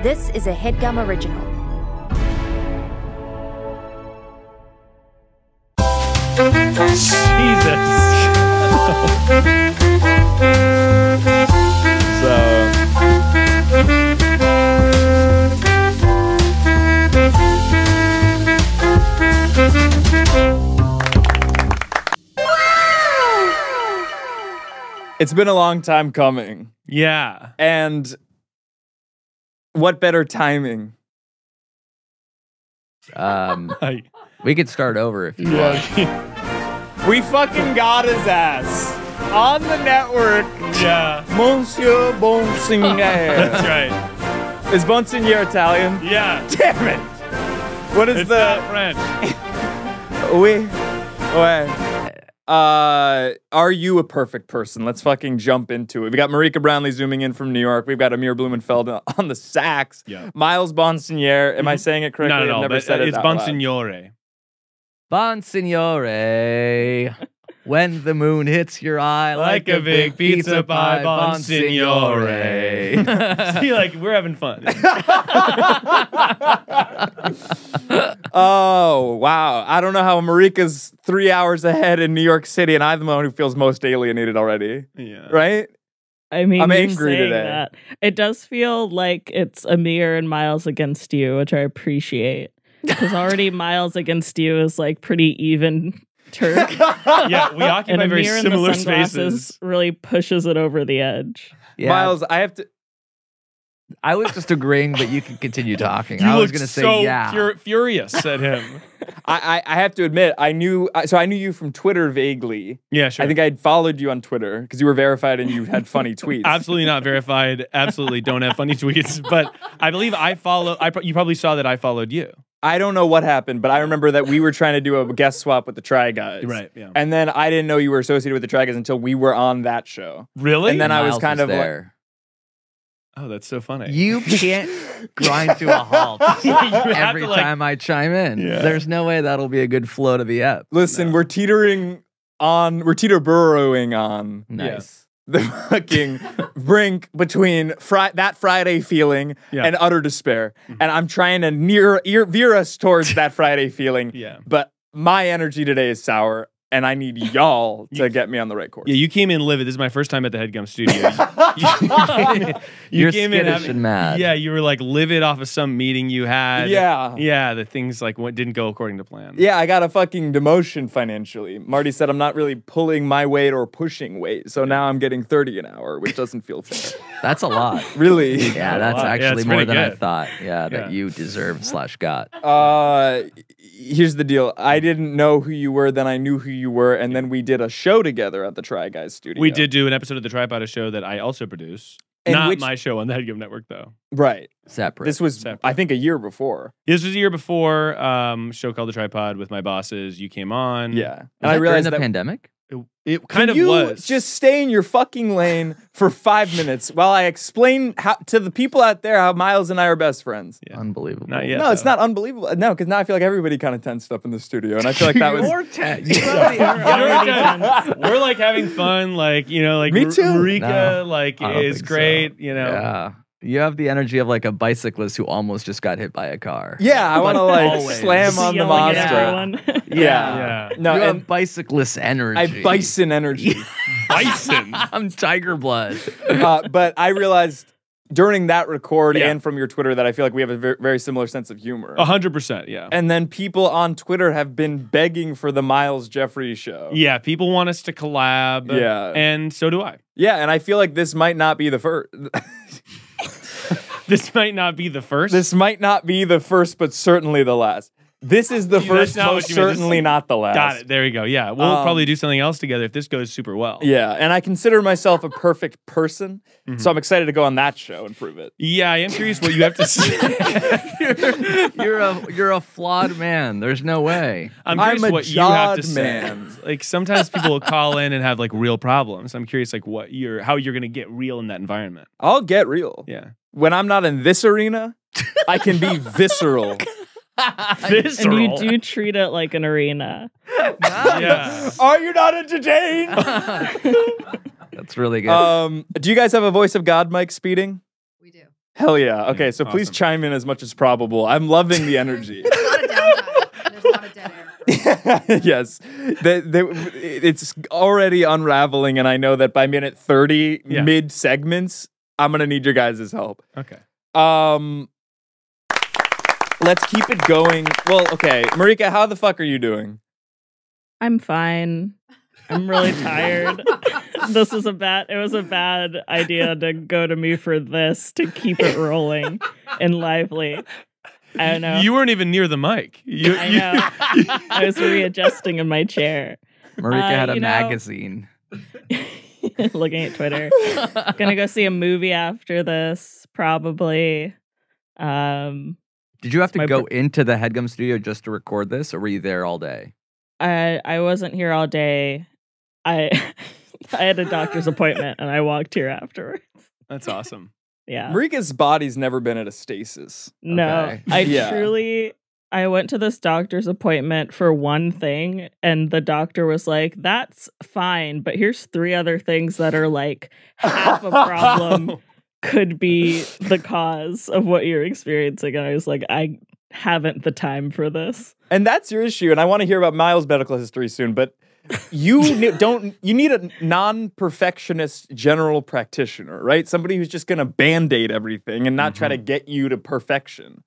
This is a Headgum Original. It's been a long time coming. Yeah. And what better timing? We could start over if you want. We fucking got his ass. On the network. Yeah. Monsieur Bonsignore. That's right. Is Bonsignore Italian? Yeah. Damn it. What is that? French. Are you a perfect person? Let's fucking jump into it. We got Marika Brownlee zooming in from New York. We've got Amir Blumenfeld on the sax. Yeah. Miles Bonsignore. Am I saying it correctly? Not at all. I've never said it. It's Bonsignore. Bonsignore. When the moon hits your eye like a big pizza pie, Bonsignore. See, like, we're having fun. Oh, wow. I don't know how Marika's 3 hours ahead in New York City, and I'm the one who feels most alienated already. Yeah. Right? I mean, I'm angry today. That. It does feel like it's Amir and Miles against you, which I appreciate. Because already Miles against you is, like, pretty even... Turk. Yeah, we occupy very similar spaces. Really pushes it over the edge. Yeah. Miles, I have to. I was just agreeing, but you can continue talking. I was going to say, so yeah, furious at him. I have to admit, I knew you from Twitter vaguely. Yeah, sure. I think I had followed you on Twitter because you were verified and you had funny tweets. Absolutely not verified. Absolutely don't have funny tweets. But I believe you probably saw that I followed you. I don't know what happened, but I remember that we were trying to do a guest swap with the Try Guys. Right, yeah. And then I didn't know you were associated with the Try Guys until we were on that show. Really? And then Miles I was kind of there. Like, oh, that's so funny. You can't grind to a halt every time I chime in. Yeah. There's no way that'll be a good flow to the app. Listen, we're teetering on, we're teeter-burrowing on. Nice. Yeah. The fucking brink between that Friday feeling and utter despair. Mm-hmm. And I'm trying to veer us towards that Friday feeling. Yeah. But my energy today is sour, and I need y'all to get me on the right course. Yeah, you came in livid. This is my first time at the Headgum studio. You're came skittish in having, and mad. Yeah, you were like livid off of some meeting you had. Yeah. Yeah, the things like didn't go according to plan. Yeah, I got a fucking demotion financially. Marty said I'm not really pulling my weight or pushing weight, so now I'm getting 30 an hour, which doesn't feel fair. That's a lot. Really? Yeah, that's actually more than good. I thought. Yeah, that you deserve / got. Here's the deal. I didn't know who you were, then I knew who you were, and then we did a show together at the Try Guys studio. We did do an episode of the Tripod, a show that I also produce. And not my show on the Headgum Network, though. Right. Separate. This was, I think, a year before. This was a year before show called The Tripod with my bosses. You came on. Yeah. And I realized that... pandemic? It kind of was. Just stay in your fucking lane for 5 minutes while I explain to the people out there how Miles and I are best friends. Yeah. Unbelievable. Not yet, no, it's not unbelievable. No, because now I feel like everybody kind of tensed up in the studio, and I feel like that was... You're tense. We're like having fun, like, you know, like... Me too. Marika, like, is great, you know. Yeah. You have the energy of like a bicyclist who almost just got hit by a car. Yeah, I want to like slam on the monster. Yeah. No, you have bicyclist energy. I bison energy. Bison. I'm tiger blood. But I realized during that record and from your Twitter that I feel like we have a very similar sense of humor. 100%, yeah. And then people on Twitter have been begging for the Miles Jeffrey show. Yeah, people want us to collab. Yeah. And so do I. Yeah, and I feel like this might not be the first... This might not be the first. This might not be the first, but certainly the last. This is the first, but certainly not the last. Got it. There we go. Yeah. We'll probably do something else together if this goes super well. Yeah. And I consider myself a perfect person, so I'm excited to go on that show and prove it. Yeah, I am curious what you have to say. you're a flawed man. There's no way. I'm curious what you have to say. Like sometimes people will call in and have like real problems. I'm curious like how you're gonna get real in that environment. I'll get real. Yeah. When I'm not in this arena, I can be visceral. Visceral. And you do treat it like an arena. Are you not entertained? That's really good. Do you guys have a voice of God mic speeding? We do. Hell yeah. Okay, so awesome. Please chime in as much as probable. I'm loving the energy. There's not a downtime. There's not a dead air. Yes. It's already unraveling, and I know that by minute 30, mid-segments, I'm going to need your guys' help. Okay. Let's keep it going. Well, okay. Marika, how the fuck are you doing? I'm fine. I'm really tired. This is it was a bad idea to go to me for this to keep it rolling and lively. I don't know. You weren't even near the mic. I know. I was readjusting in my chair. Marika had a magazine. Looking at Twitter. Gonna go see a movie after this, probably. Did you have to go into the Headgum studio just to record this, or were you there all day? I wasn't here all day. I had a doctor's appointment, and I walked here afterwards. That's awesome. Yeah. Marika's body's never been at a stasis. No. Okay. I went to this doctor's appointment for one thing, and the doctor was like, that's fine, but here's 3 other things that are like half a problem could be the cause of what you're experiencing. And I was like, I haven't the time for this. And that's your issue, and I want to hear about Miles' medical history soon, but you need a non-perfectionist general practitioner, right? Somebody who's just going to band-aid everything and not try to get you to perfection.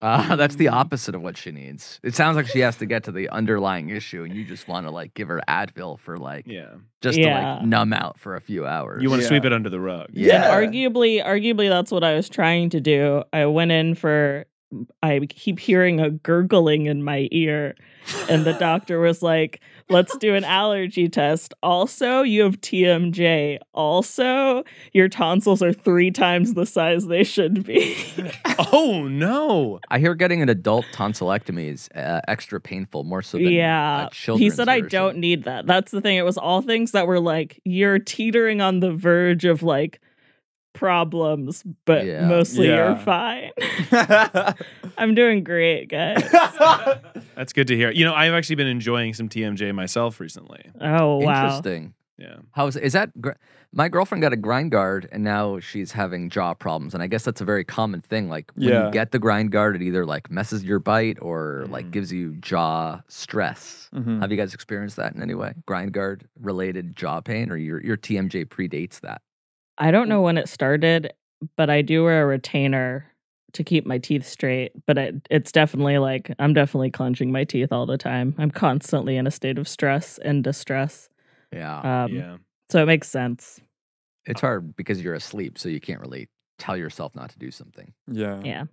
That's the opposite of what she needs. It sounds like she has to get to the underlying issue, and you just want to like give her Advil for like to like numb out for a few hours. You want to sweep it under the rug. Yeah. And arguably that's what I was trying to do. I went in for I keep hearing a gurgling in my ear, and the doctor was like, let's do an allergy test. Also, you have TMJ. Also, your tonsils are 3 times the size they should be. Oh, no. I hear getting an adult tonsillectomy is extra painful, more so than children's. He said, I don't need that. That's the thing. It was all things that were like, you're teetering on the verge of like, problems, but mostly you're fine. I'm doing great, guys. That's good to hear. You know, I've actually been enjoying some TMJ myself recently. Oh, wow. Interesting. Yeah. My girlfriend got a grind guard, and now she's having jaw problems, and I guess that's a very common thing. Like, when you get the grind guard, it either, like, messes your bite or, like, gives you jaw stress. Have you guys experienced that in any way? Grind guard-related jaw pain, or your TMJ predates that? I don't know when it started, but I do wear a retainer to keep my teeth straight. But it's definitely like, I'm definitely clenching my teeth all the time. I'm constantly in a state of stress and distress. Yeah. So it makes sense. It's hard because you're asleep, so you can't really tell yourself not to do something. Yeah. Yeah.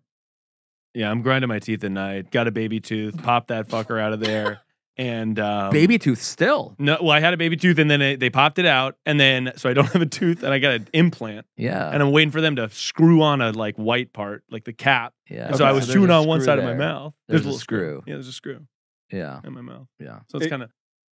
Yeah, I'm grinding my teeth at night. Got a baby tooth. Pop that fucker out of there. And baby tooth still? No, well, I had a baby tooth, and then they popped it out, and then so I don't have a tooth, and I got an implant. Yeah, and I'm waiting for them to screw on a like white part, like the cap. Yeah, and so I was chewing on one side of my mouth. There's a little screw. Yeah, there's a screw. Yeah, in my mouth. Yeah, so it's kind of.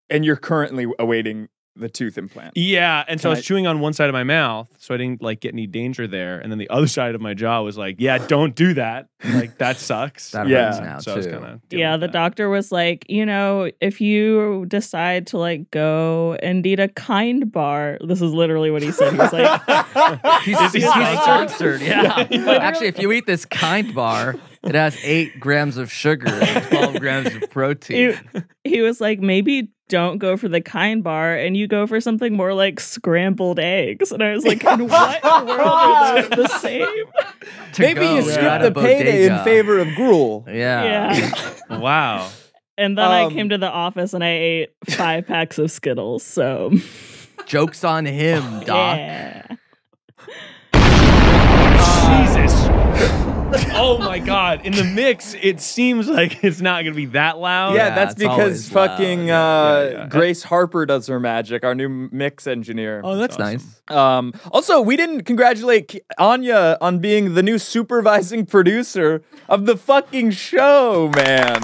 And you're currently awaiting the tooth implant. Yeah, and so I was chewing on one side of my mouth, so I didn't like get any danger there, and then the other side of my jaw was like, yeah, don't do that. Like that sucks. That hurts now so too. I was kinda the doctor was like, you know, if you decide to like go and eat a Kind bar, this is literally what he said. He was like, he's sponsored. Yeah. Actually, if you eat this Kind bar, it has 8 grams of sugar and 12 grams of protein. He was like, maybe don't go for the Kind bar, and you go for something more like scrambled eggs. And I was like, in what world are those the same? Maybe you skip the payday in favor of gruel. Yeah. Wow. And then I came to the office, and I ate 5 packs of Skittles, so. Joke's on him, Doc. Yeah. Jesus. Oh my God! In the mix, it seems like it's not going to be that loud. Yeah, that's because fucking Grace Harper does her magic. Our new mix engineer. Oh, that's nice. Also, we didn't congratulate Anya on being the new supervising producer of the fucking show, man.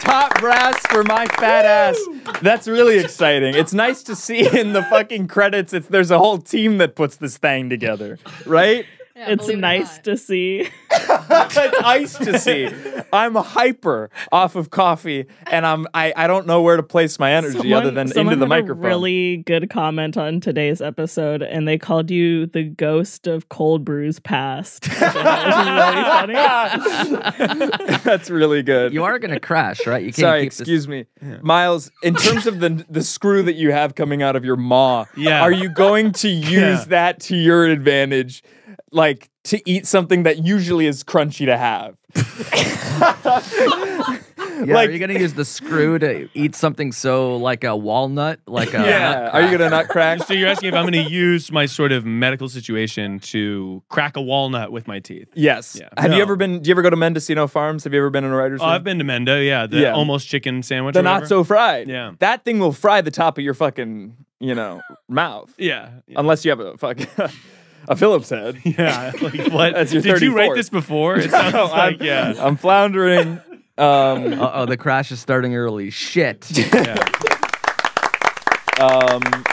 Top brass for my fat ass. That's really exciting. It's nice to see in the fucking credits. There's a whole team that puts this thing together, right? Yeah, it's nice to see. It's ice to see. I'm hyper off of coffee, and I don't know where to place my energy other than into the microphone. A really good comment on today's episode, and they called you the ghost of cold brews past. That was really funny. That's really good. You are gonna crash, right? You can't Sorry, excuse me, yeah. Miles. In terms of the screw that you have coming out of your maw, are you going to use that to your advantage? Like, to eat something that usually is crunchy to have. Like, are you gonna use the screw to eat something so like a walnut? Like a nut crack? Are you gonna nut crack? So you're asking if I'm gonna use my sort of medical situation to crack a walnut with my teeth? Yes. Yeah. Have you ever been? Do you ever go to Mendocino Farms? Have you ever been in a writer's room? I've been to Mendo. Yeah, the almost chicken sandwich. The not so fried. Yeah, that thing will fry the top of your fucking mouth. Yeah. Unless you have a fucking. A Phillips head. Yeah. Like, what? That's your 34th. Did you write this before? It sounds like, yeah. I'm floundering. Uh-oh, the crash is starting early. Shit. Yeah.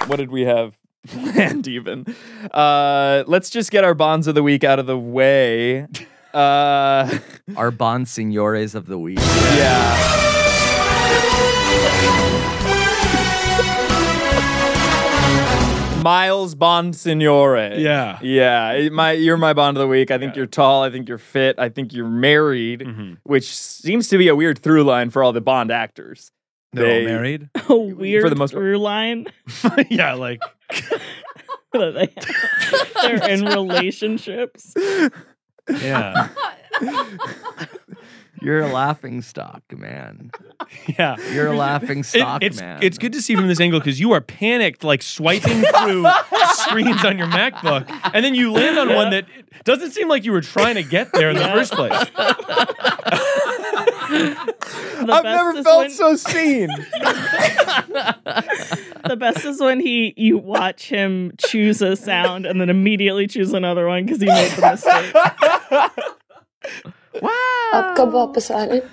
What did we have planned even? Let's just get our bonds of the week out of the way. Our bonsignores of the week. Yeah. Miles Bonsignore. Yeah. Yeah. You're my bond of the week. I think you're tall. I think you're fit. I think you're married, which seems to be a weird through line for all the Bond actors. They're all married? A weird through line? Yeah, like... They're in relationships. Yeah. You're a laughing stock, man. Yeah. You're a laughing stock, man. It's good to see from this angle because you are panicked, like swiping through screens on your MacBook, and then you land on one that doesn't seem like you were trying to get there in the first place. I've never felt so seen. The best is when you watch him choose a sound and then immediately choose another one because he made the mistake. Wow.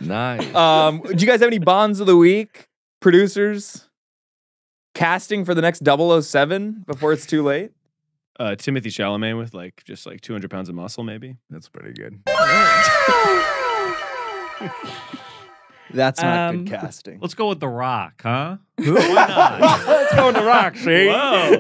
Nice. Do you guys have any bonds of the week? Producers? Casting for the next 007 before it's too late? Timothy Chalamet with like just like 200 pounds of muscle, maybe. That's pretty good. That's not good casting. Let's go with The Rock, huh? Why not? Let's go with The Rock, see? Whoa.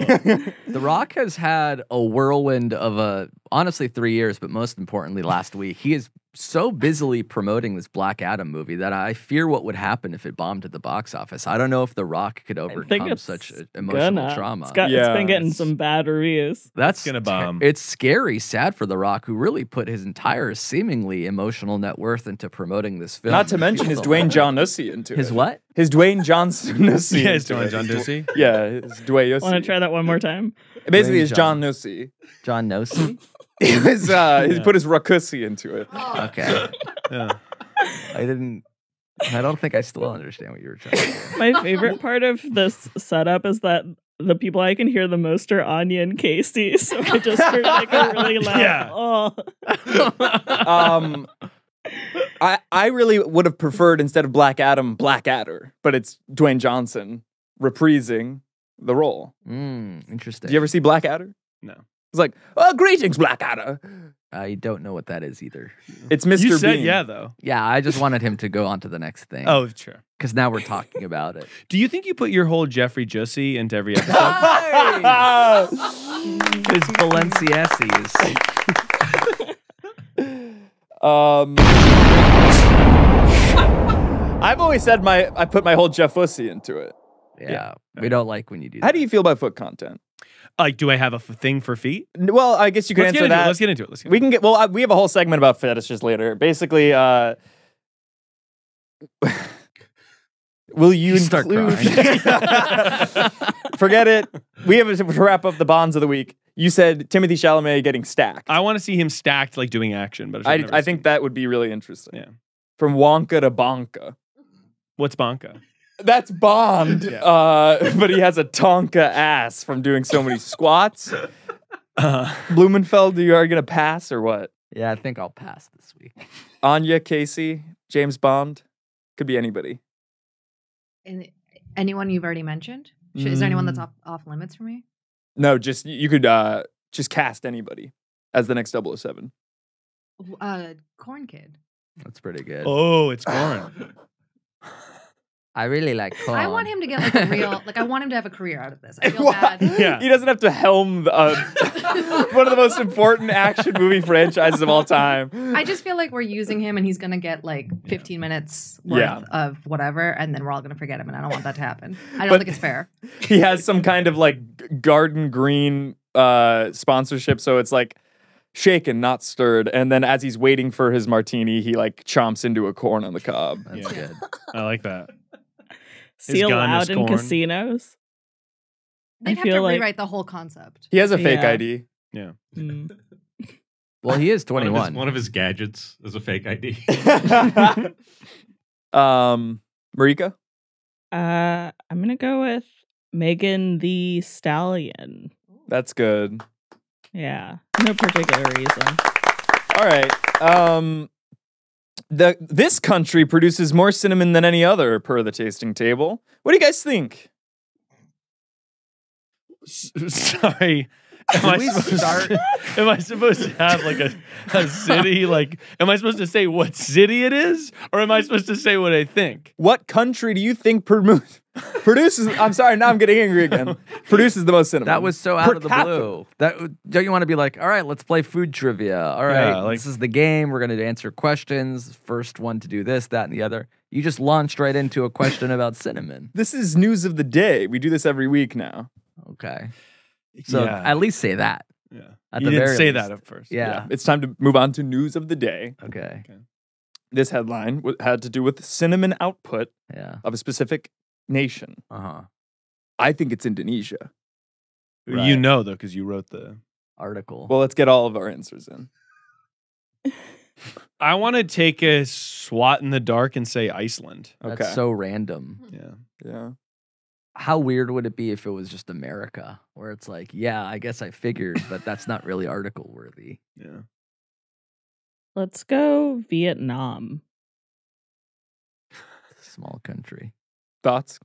The Rock has had a whirlwind of, honestly, 3 years, but most importantly, last week. He is so busily promoting this Black Adam movie that I fear what would happen if it bombed at the box office. I don't know if The Rock could overcome such emotional trauma. It's been getting some bad reviews. That's going to bomb. It's scary, sad for The Rock, who really put his entire seemingly emotional net worth into promoting this film. Not to mention his Dwayne Johnson into it. His what? His Dwayne Johnson. Yeah, his Dwayne Johnson. Yeah, his Dwayne. Want to try that one more time? Basically, it's John Nosey. John Nosey? He was, he put his rakusi into it. Okay. Yeah. I don't think I still understand what you were trying to do. My favorite part of this setup is that the people I can hear the most are Anya and Casey, so I just heard like a really loud, oh. I really would have preferred, instead of Black Adam, Black Adder, but it's Dwayne Johnson reprising the role. Interesting. Do you ever see Black Adder? No. It's like, oh, greetings, Blackadder. I don't know what that is either. It's Mr. You said Bean. Yeah, though. Yeah, I just wanted him to go on to the next thing. Oh, sure. Because now we're talking about it. Do you think you put your whole Jeffrey Jussie into every episode? His Balenciessies. I've always said I put my whole Jeff Fussie into it. Yeah, we don't like when you do that. How do you feel about foot content? Like, do I have a thing for feet? Well, I guess you could answer that. Let's get into it. Let's get into it. We can get. Well, we have a whole segment about fetishes later. Basically, will you start crying? Forget it. We have to wrap up the bonds of the week. You said Timothy Chalamet getting stacked. I want to see him stacked, like doing action. But I think that would be really interesting. Yeah, from Wonka to Bonka. What's Bonka? That's Bond, but he has a Tonka ass from doing so many squats. Blumenfeld, are you going to pass or what? Yeah, I think I'll pass this week. Anya, Casey, James Bond, could be anybody. And anyone you've already mentioned? Is there anyone that's off limits for me? No, you could just cast anybody as the next 007. Corn Kid. That's pretty good. Oh, it's corn. I really like corn. I want him to get like a real, like I want him to have a career out of this. I feel bad. Yeah. He doesn't have to helm the, one of the most important action movie franchises of all time. I just feel like we're using him and he's going to get like 15 minutes worth of whatever, and then we're all going to forget him, and I don't want that to happen. I don't think it's fair. He has some kind of like Garden Green sponsorship, so it's like shaken, not stirred. And then as he's waiting for his martini, he like chomps into a corn on the cob. That's good. I like that. Is he allowed in casinos? They'd have to rewrite the whole concept. He has a fake ID. Yeah. Mm. Well, he is 21. One of his gadgets is a fake ID. Marika? I'm going to go with Megan the Stallion. That's good. Yeah. No particular reason. All right. This country produces more cinnamon than any other, per the tasting table. What do you guys think? Sorry. Am I supposed to have like a city? Like, am I supposed to say what city it is? Or am I supposed to say what I think? What country do you think produces... I'm sorry, now I'm getting angry again. Produces the most cinnamon. That was so out of the blue. Don't you want to be like, all right, let's play food trivia. All right, this is the game. We're going to answer questions. First one to do this, that, and the other. You just launched right into a question about cinnamon. This is news of the day. We do this every week now. Okay. So at least say that. Yeah. You didn't say that at first. Yeah. It's time to move on to news of the day. Okay. This headline had to do with cinnamon output of a specific nation. Uh-huh. I think it's Indonesia. Right. You know, though, because you wrote the article. Well, let's get all of our answers in. I want to take a swat in the dark and say Iceland. Okay. That's so random. Yeah. Yeah. How weird would it be if it was just America, where it's like, yeah, I guess I figured, but that's not really article worthy. Yeah. Let's go Vietnam. Small country. Thoughts?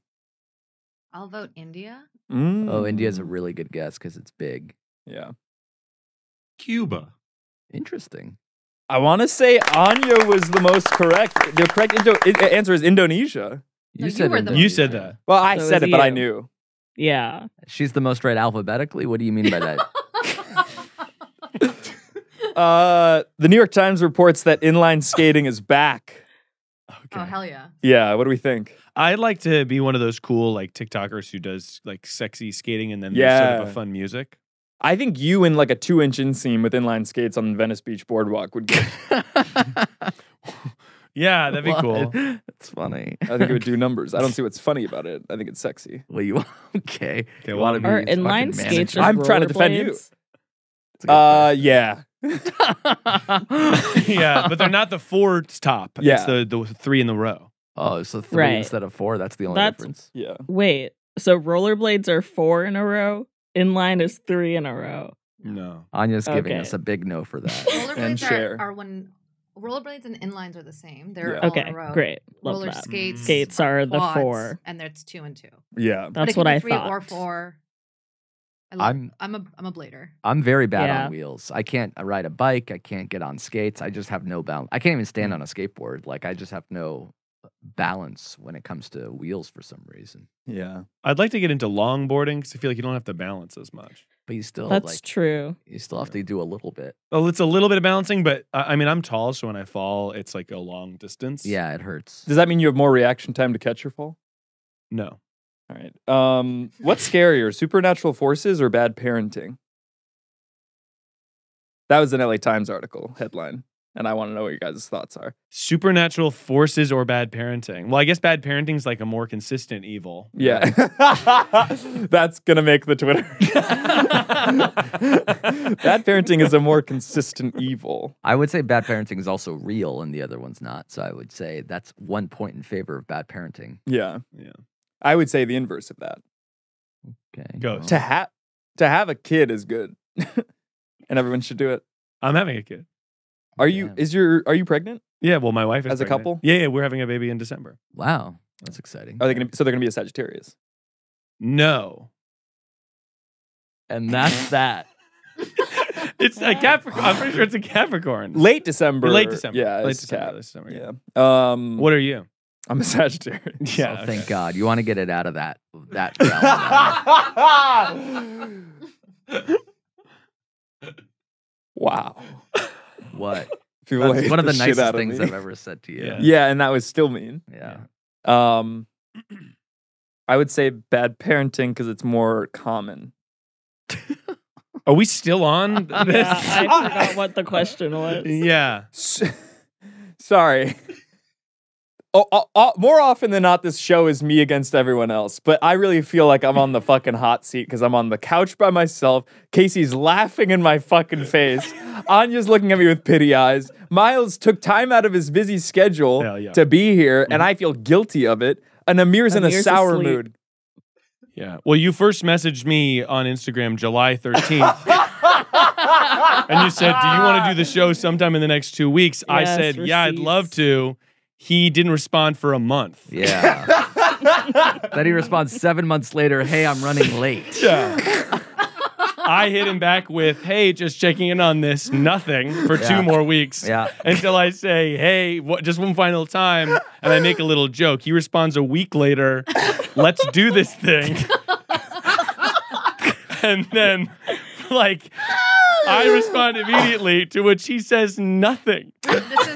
I'll vote India. Mm. Oh, India's a really good guess because it's big. Yeah. Cuba. Interesting. I want to say Anya was the most correct. The correct answer is Indonesia. You said that. Well, I said it, but I knew. Yeah. She's the most right alphabetically. What do you mean by that? The New York Times reports that inline skating is back. Okay. Oh, hell yeah. Yeah, what do we think? I'd like to be one of those cool like TikTokers who does like sexy skating and then there's sort of a fun music. I think you in like a 2-inch inseam with inline skates on the Venice Beach boardwalk would get Yeah, that'd be cool. That's funny. I think it would do numbers. I don't see what's funny about it. I think it's sexy. Well, okay. Well, you are inline skates. I'm trying to defend you. Yeah. Yeah, but they're not the four top. Yeah. It's the three in the row. Oh, so three instead of four. That's the only difference. Yeah. Wait. So rollerblades are four in a row. Inline is three in a row. No. Anya's giving us a big no for that. Rollerblades are when. Rollerblades and inlines are the same. They're all in a row. Great. Love roller skates. Skates are quads, the four, and it's 2 and 2. Yeah, that's what I thought. 3 or 4. I'm a blader. I'm very bad on wheels. I can't ride a bike. I can't get on skates. I just have no balance. I can't even stand on a skateboard. Like I just have no balance when it comes to wheels for some reason. Yeah, I'd like to get into longboarding because I feel like you don't have to balance as much. But you still true. You still have to do a little bit. Oh, it's a little bit of balancing, but I mean, I'm tall, so when I fall, it's like a long distance. Yeah, it hurts. Does that mean you have more reaction time to catch your fall? No. All right. What's scarier, supernatural forces or bad parenting? That was an LA Times article headline, and I want to know what your guys' thoughts are. Supernatural forces or bad parenting? Well, I guess bad parenting is like a more consistent evil. Yeah. That's going to make the Twitter. Bad parenting is a more consistent evil. I would say bad parenting is also real and the other one's not. So I would say that's 1 point in favor of bad parenting. Yeah. Yeah. I would say the inverse of that. Okay. Go. Well. To have a kid is good. And everyone should do it. I'm having a kid. Are you are you pregnant? Yeah, well my wife is pregnant. As a couple? Yeah, we're having a baby in December. Wow. That's exciting. Are they gonna they're gonna be a Sagittarius? No. And that's that. It's a Capricorn. I'm pretty sure it's a Capricorn. Late December. Late December. Yeah. Late December. Late December. Yeah. What are you? I'm a Sagittarius. Yeah. Oh, okay. Thank God. You want to get it out of that realm. Wow. What? People hate one of the nicest things I've ever said to you. Yeah. Yeah, and that was still mean. Yeah. I would say bad parenting because it's more common. Are we still on this? I forgot what the question was. Yeah. Sorry. More often than not, this show is me against everyone else. But I really feel like I'm on the fucking hot seat because I'm on the couch by myself. Casey's laughing in my fucking face. Anya's looking at me with pity eyes. Miles took time out of his busy schedule to be here, and I feel guilty of it. And Amir's in a sour mood. Yeah. Well, you first messaged me on Instagram July 13th. And you said, do you want to do the show sometime in the next 2 weeks? Yes, I said, yeah, I'd love to. He didn't respond for a month. Yeah. Then he responds 7 months later, hey, I'm running late. Yeah. I hit him back with, hey, just checking in on this, nothing, for 2 more weeks. Yeah. Until I say, hey, just one final time, and I make a little joke. He responds a week later, let's do this thing. And then, like, I respond immediately, to which he says nothing. This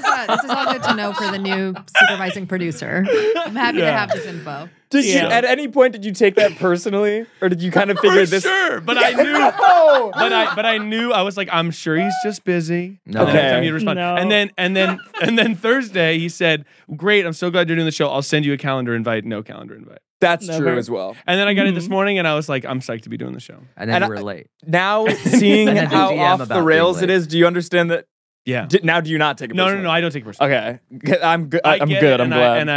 is all good to know for the new supervising producer. I'm happy to have this info. Did you, at any point, did you take that personally, or did you kind of figure this? Sure, but I knew. No. But I knew. I was like, I'm sure he's just busy. No. Okay. Time he'd respond. No. And then Thursday he said, "Great, I'm so glad you're doing the show. I'll send you a calendar invite." No calendar invite. That's true as well. And then I got it this morning, and I was like, I'm psyched to be doing the show. And then we're late. Now seeing how off the rails it is, do you understand that? Yeah. Now do you not take it personally? No, I don't take it personally. Okay, I'm good. I'm good. I'm glad.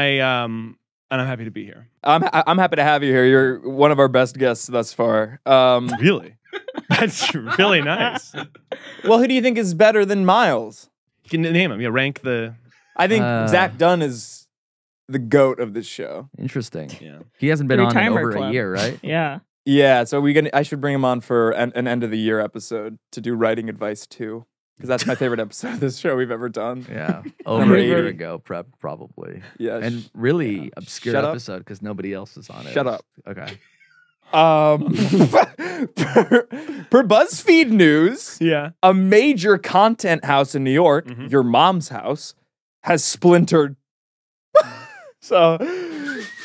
And I'm happy to be here. I'm happy to have you here. You're one of our best guests thus far. Really? That's really nice. Well, who do you think is better than Miles? You can name him. Yeah, rank the... I think Zach Dunn is the GOAT of this show. Interesting. Yeah. He hasn't been on in over a year, right? Yeah. Yeah, so I should bring him on for an end-of-the-year episode to do writing advice, too. Because that's my favorite episode of this show we've ever done. Yeah. Over a year ago, probably. Yeah. And really obscure episode because nobody else is on it. Shut up. Okay. Per BuzzFeed News, a major content house in New York, your mom's house, has splintered. So,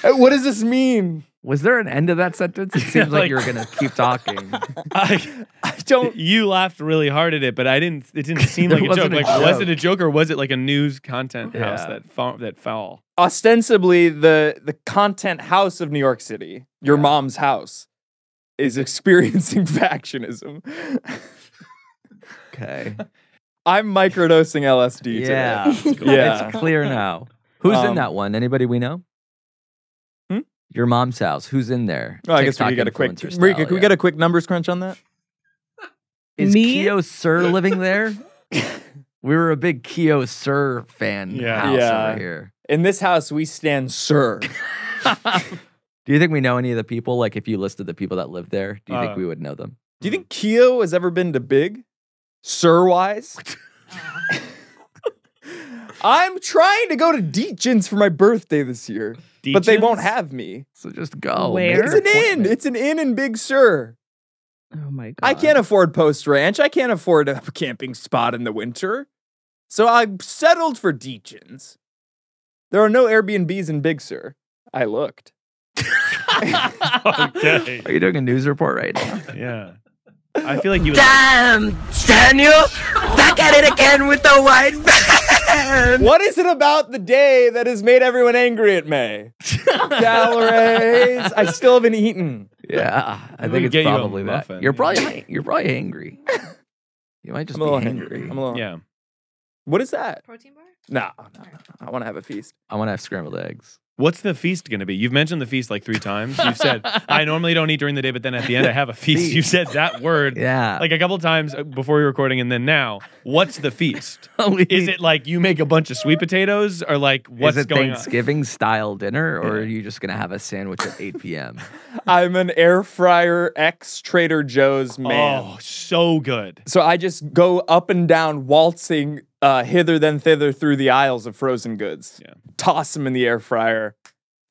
what does this mean? Was there an end to that sentence? It seems like you were gonna keep talking. I don't. You laughed really hard at it, but I didn't. It didn't seem like a joke. Like, was it a joke or was it like a news content house that foul? Ostensibly, the content house of New York City, your mom's house, is experiencing factionism. Okay, I'm microdosing LSD. Yeah, today. Cool. It's clear now. Who's in that one? Anybody we know? Your mom's house. Who's in there? Oh, I guess we got a quick. Marika, can we get a quick numbers crunch on that? Is Keo Sir living there? We were a big Keo Sir fan house over here. In this house, we stand Sir. Do you think we know any of the people? Like, if you listed the people that lived there, do you think we would know them? Do you think Keo has ever been to Big? Sir-wise? I'm trying to go to Deetjen's for my birthday this year, but they won't have me. So just go. Where? It's an inn. It's an inn in Big Sur. Oh my God. I can't afford Post Ranch. I can't afford a camping spot in the winter. So I settled for Deetjen's. There are no Airbnbs in Big Sur. I looked. Okay. Are you doing a news report right now? Yeah. I feel like you. Damn, Daniel, back at it again with the white van. What is it about the day that has made everyone angry at me? Calories. I still haven't eaten. Yeah, I think it's probably that. Muffin. You're probably angry. You might just be hangry. Yeah. What is that? Protein bar? No, I want to have a feast. I want to have scrambled eggs. What's the feast going to be? You've mentioned the feast like 3 times. You've said, I normally don't eat during the day, but then at the end I have a feast. You said that word like a couple of times before we were recording and then now. What's the feast? Is it like you make a bunch of sweet potatoes or like what's going on? Is it Thanksgiving-style dinner or are you just going to have a sandwich at 8 p.m.? I'm an air fryer ex-Trader Joe's man. Oh, so good. So I just go up and down waltzing hither then thither through the aisles of frozen goods. Yeah. Toss them in the air fryer,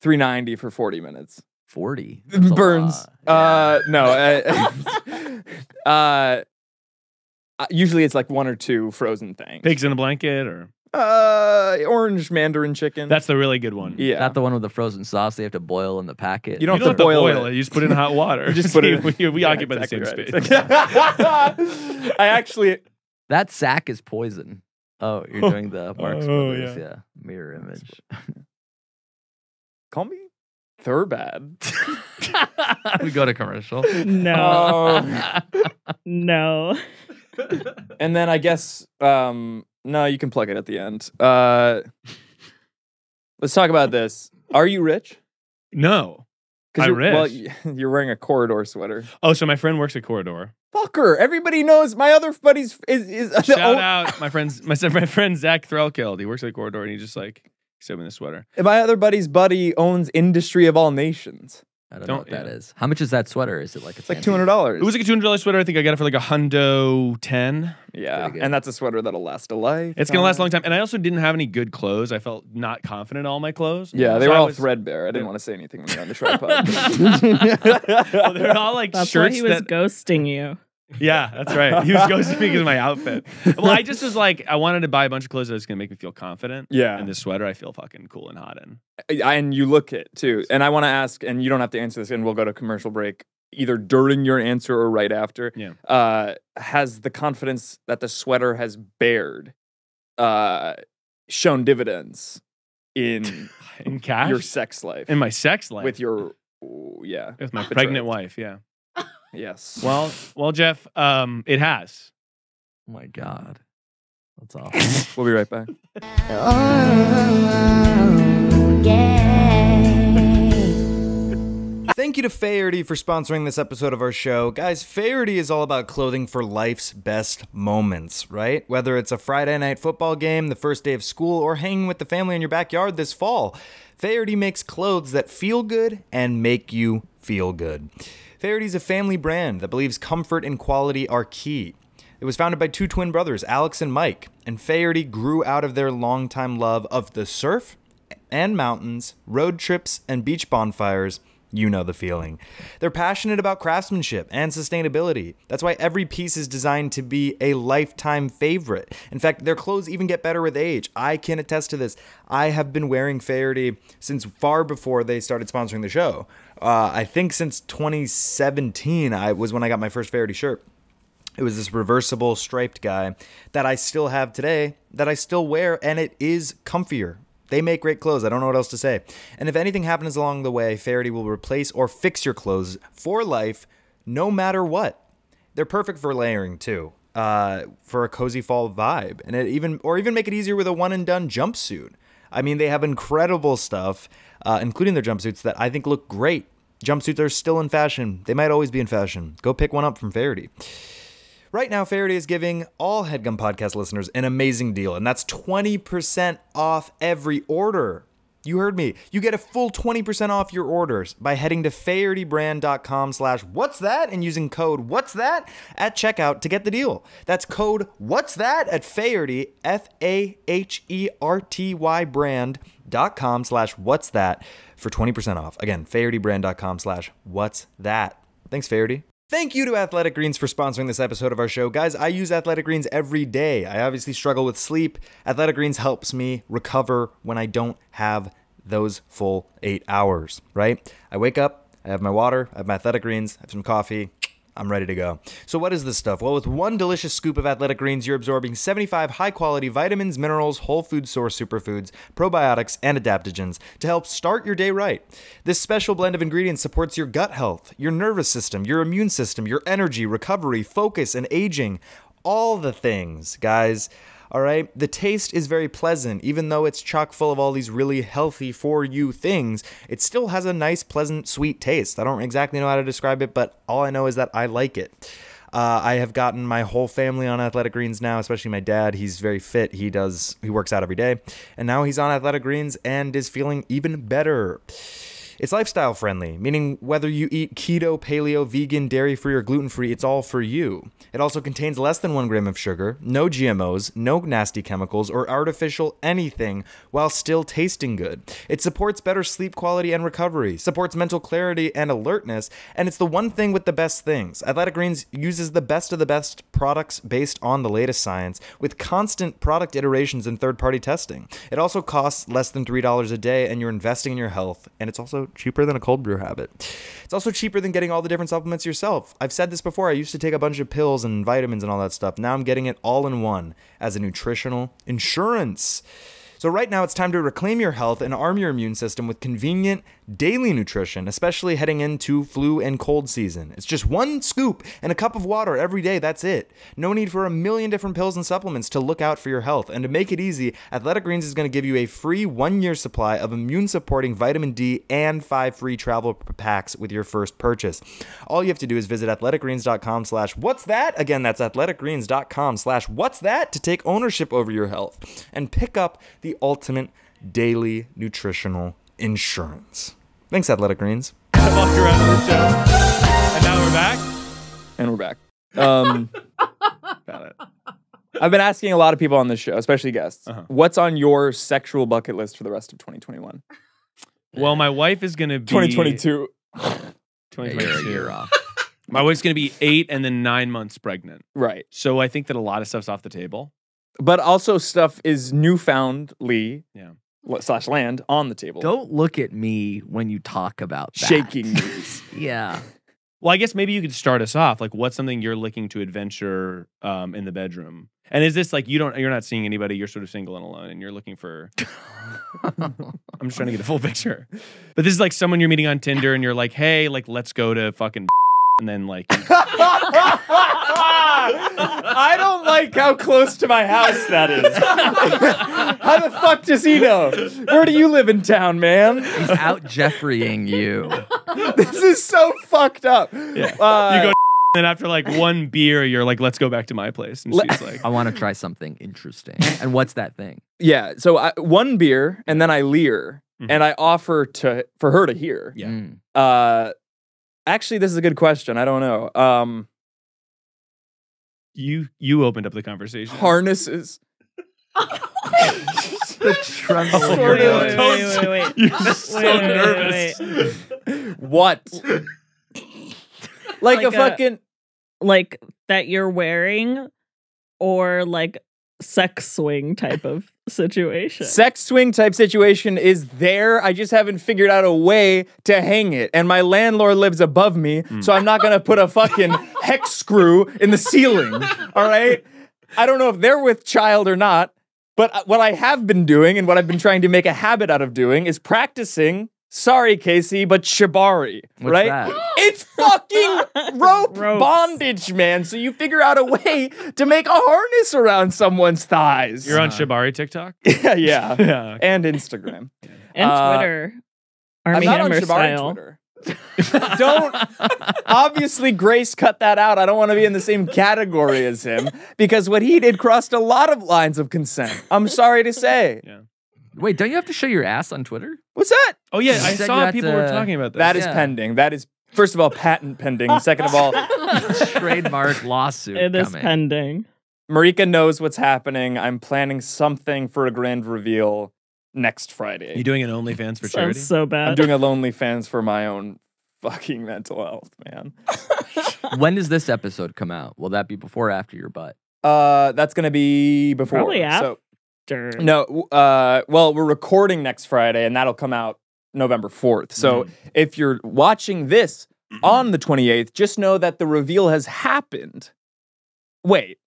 390 for 40 minutes. 40? Burns. Yeah. No. Usually it's like 1 or 2 frozen things. Pigs in a blanket or? Orange mandarin chicken. That's the really good one. Yeah. Not the one with the frozen sauce they have to boil in the packet. You don't have to boil it. You just put it in hot water. You just put it in. We occupy the same space. I actually... That sack is poison. Oh, you're doing the Marx Brothers, yeah. Mirror image. Call me Thurbad. We go to commercial. No. No. And then I guess, no, you can plug it at the end. Let's talk about this. Are you rich? No. I'm rich. Well, you're wearing a Corridor sweater. Oh, so my friend works at Corridor. Fucker! Everybody knows my other buddies is shout out my friend Zach Threlkeld. He works at Corridor and he's just like he's in the sweater. And my other buddy's buddy owns Industry of All Nations. I don't know what that is. How much is that sweater? Is it like it's like $200? It was like a $200 sweater. I think I got it for like $110. Yeah, and that's a sweater that'll last a life. It's gonna last a long time. And I also didn't have any good clothes. I felt not confident in all my clothes. Yeah, they were all threadbare. I didn't want to say anything when you were on the tripod. Well, they're all like shirts. That's why he was ghosting you. Yeah, that's right. He was ghosting me because of my outfit. Well, I just was like, I wanted to buy a bunch of clothes that was going to make me feel confident. Yeah. And this sweater, I feel fucking cool and hot in. And you look it, too. And I want to ask, and you don't have to answer this, and we'll go to commercial break, either during your answer or right after. Yeah. Has the confidence that the sweater has bared shown dividends in, cash? Your sex life? In my sex life? With your, with my pregnant wife, yeah. Yes. Well, Jeff, it has. Oh my God. That's awful. We'll be right back. Thank you to Faherty for sponsoring this episode of our show. Guys, Faherty is all about clothing for life's best moments, right? Whether it's a Friday night football game, the first day of school, or hanging with the family in your backyard this fall, Faherty makes clothes that feel good and make you feel good. Faherty is a family brand that believes comfort and quality are key. It was founded by 2 twin brothers, Alex and Mike, and Faherty grew out of their longtime love of the surf and mountains, road trips, and beach bonfires. You know the feeling. They're passionate about craftsmanship and sustainability. That's why every piece is designed to be a lifetime favorite. In fact, their clothes even get better with age. I can attest to this. I have been wearing Faherty since far before they started sponsoring the show. I think since 2017 was when I got my first Faherty shirt. It was this reversible striped guy that I still have today, that I still wear, and it is comfier. They make great clothes. I don't know what else to say. And if anything happens along the way, Faherty will replace or fix your clothes for life, no matter what. They're perfect for layering, too, for a cozy fall vibe, and even make it easier with a one-and-done jumpsuit. I mean, they have incredible stuff, including their jumpsuits that I think look great. Jumpsuits are still in fashion. They might always be in fashion. Go pick one up from Faherty. Right now, Faherty is giving all Headgum podcast listeners an amazing deal, and that's 20% off every order. You heard me. You get a full 20% off your orders by heading to fahertybrand.com/whatsthat and using code what's that at checkout to get the deal. That's code what's that at Faherty, fahertybrand.com/whatsthat for 20% off. Again, fahertybrand.com/whatsthat. Thanks, Faherty. Thank you to Athletic Greens for sponsoring this episode of our show. Guys, I use Athletic Greens every day. I obviously struggle with sleep. Athletic Greens helps me recover when I don't have those full 8 hours, right? I wake up, I have my water, I have my Athletic Greens, I have some coffee. I'm ready to go. So what is this stuff? Well, with one delicious scoop of Athletic Greens, you're absorbing 75 high-quality vitamins, minerals, whole food source superfoods, probiotics, and adaptogens to help start your day right. This special blend of ingredients supports your gut health, your nervous system, your immune system, your energy, recovery, focus, and aging. All the things, guys. all right? The taste is very pleasant. Even though it's chock full of all these really healthy for you things, it still has a nice, pleasant, sweet taste. I don't exactly know how to describe it, but all I know is that I like it. I have gotten my whole family on Athletic Greens now, especially my dad. He's very fit. He works out every day. And now he's on Athletic Greens and is feeling even better. It's lifestyle friendly, meaning whether you eat keto, paleo, vegan, dairy-free, or gluten-free, it's all for you. It also contains less than 1 gram of sugar, no GMOs, no nasty chemicals, or artificial anything, while still tasting good. It supports better sleep quality and recovery, supports mental clarity and alertness, and it's the one thing with the best things. Athletic Greens uses the best of the best products based on the latest science, with constant product iterations and third-party testing. It also costs less than $3 a day, and you're investing in your health, and it's also cheaper than a cold brew habit. It's also cheaper than getting all the different supplements yourself. I've said this before. I used to take a bunch of pills and vitamins and all that stuff. Now I'm getting it all in one as a nutritional insurance. So right now it's time to reclaim your health and arm your immune system with convenient daily nutrition, especially heading into flu and cold season. It's just one scoop and a cup of water every day, that's it. No need for a million different pills and supplements to look out for your health. And to make it easy, Athletic Greens is going to give you a free 1-year supply of immune-supporting vitamin D and 5 free travel packs with your first purchase. All you have to do is visit athleticgreens.com/whatsthat. Again, that's athleticgreens.com/whatsthat to take ownership over your health and pick up the ultimate daily nutritional insurance. Thanks, Athletic Greens. Walk around the show. And now we're back. And we're back. Got it. I've been asking a lot of people on this show, especially guests, what's on your sexual bucket list for the rest of 2021? Well, my wife is going to be... 2022. 2022. You're off. My wife's going to be 8 and then 9 months pregnant. Right. So I think that a lot of stuff's off the table. But also stuff is newfoundly slash land on the table. Don't look at me when you talk about that. Shaking news. Yeah. Well, I guess maybe you could start us off. Like, what's something you're looking to adventure in the bedroom? And is this like you're not seeing anybody? You're sort of single and alone, and you're looking for. I'm just trying to get the full picture. But this is like someone you're meeting on Tinder, and you're like, hey, like let's go to fucking. And then, like, I don't like how close to my house that is. How the fuck does he know? Where do you live in town, man? He's out Jeffreying you. This is so fucked up. Yeah. You go, and after like one beer, you're like, let's go back to my place. And she's like, I want to try something interesting. And what's that thing? Yeah. So one beer, and then I leer, and I offer for her to hear. Yeah. Actually, this is a good question. I don't know. You opened up the conversation. Harnesses. The Trump. Oh, wait. You're so nervous. What? Like a fucking... Like that you're wearing or like sex swing type of situation. Sex swing type situation is there. I just haven't figured out a way to hang it. And my landlord lives above me, so I'm not going to put a fucking hex screw in the ceiling. All right? I don't know if they're with child or not, but what I have been doing and what I've been trying to make a habit out of doing is practicing, sorry, Casey, but Shibari. What's right? That? It's fucking rope bondage, man. So you figure out a way to make a harness around someone's thighs. You're on Shibari TikTok? Yeah. And Instagram. And Twitter. I'm not on Shibari Twitter. Don't. Obviously, Grace cut that out. I don't want to be in the same category as him because what he did crossed a lot of lines of consent. I'm sorry to say. Yeah. Wait, don't you have to show your ass on Twitter? What's that? Oh, yeah, I saw people were talking about this. That is pending. That is, first of all, patent pending. Second of all, trademark lawsuit. It is pending. Marika knows what's happening. I'm planning something for a grand reveal next Friday. You doing an OnlyFans for charity? Sounds so bad. I'm doing an OnlyFans for my own fucking mental health, man. When does this episode come out? Will that be before or after your butt? That's going to be before. Probably after. So, no, well, we're recording next Friday, and that'll come out November 4th. So if you're watching this on the 28th, just know that the reveal has happened. Wait.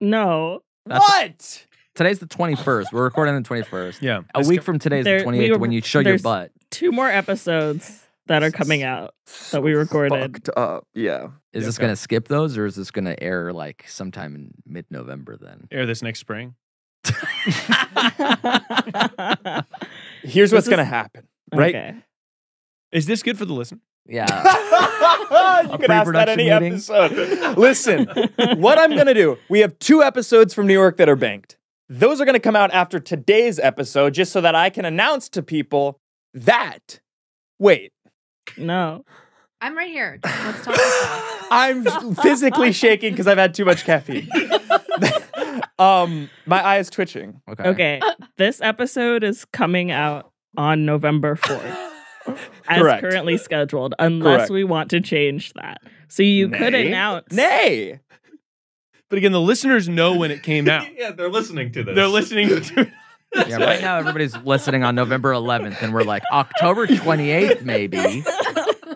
No. What? Today's the 21st. We're recording the 21st. Yeah. A week from today is the 28th when you show your butt. 2 more episodes that are coming out that we recorded. Fucked up. Yeah. Is this going to skip those, or is this going to air like sometime in mid-November then? Air this next spring? Here's what's going to happen, right? Okay. Is this good for the listener? Yeah. You can ask that any episode. Listen, what I'm going to do, we have 2 episodes from New York that are banked. Those are going to come out after today's episode just so that I can announce to people that, wait. No. I'm right here. Let's talk about that. I'm physically shaking because I've had too much caffeine. My eye is twitching. Okay. Okay. This episode is coming out on November 4th. As correct. Currently scheduled, unless correct. We want to change that. So you nay. Could announce. Nay! But again, the listeners know when it came out. Yeah, they're listening to this. They're listening to yeah, right now everybody's listening on November 11th, and we're like, October 28th, maybe.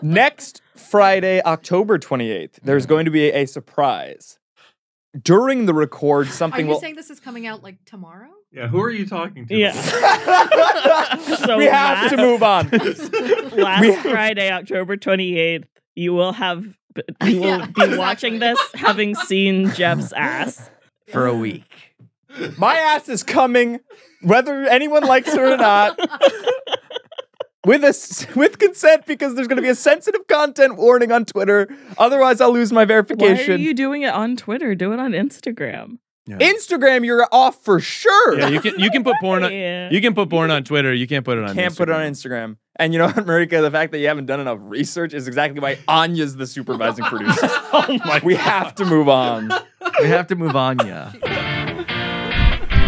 Next Friday, October 28th, there's going to be a surprise. During the record, something will- Are you saying this is coming out, like, tomorrow? Yeah, who are you talking to? Yeah. So we have to move on. Last Friday, October 28th, you will be watching this having seen Jeff's ass for a week. My ass is coming, whether anyone likes it or not, with consent, because there's going to be a sensitive content warning on Twitter. Otherwise, I'll lose my verification. Why are you doing it on Twitter? Do it on Instagram. Yeah. Instagram, you're off for sure. Yeah, you can put porn on Twitter. You can't put it on. Instagram. And you know what, Marika, the fact that you haven't done enough research is exactly why Anya's the supervising producer. Oh my! We have to move on. We have to move on, yeah.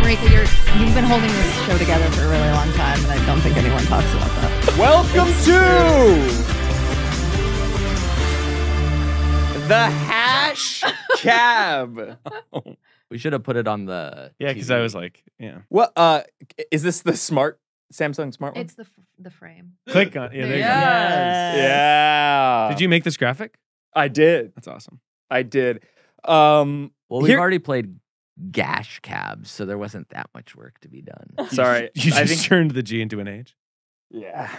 Marika, you've been holding this show together for a really long time, and I don't think anyone talks about that. Welcome to the Hash Cab. Oh. We should have put it on the yeah, because I was like, yeah. Well, is this the Samsung smart one? It's the frame. Click on yeah. There yes. you go. Yeah. Did you make this graphic? I did. That's awesome. I did. Well, we've already played Gash Cabs, so there wasn't that much work to be done. Sorry, I just turned the G into an H. Yeah.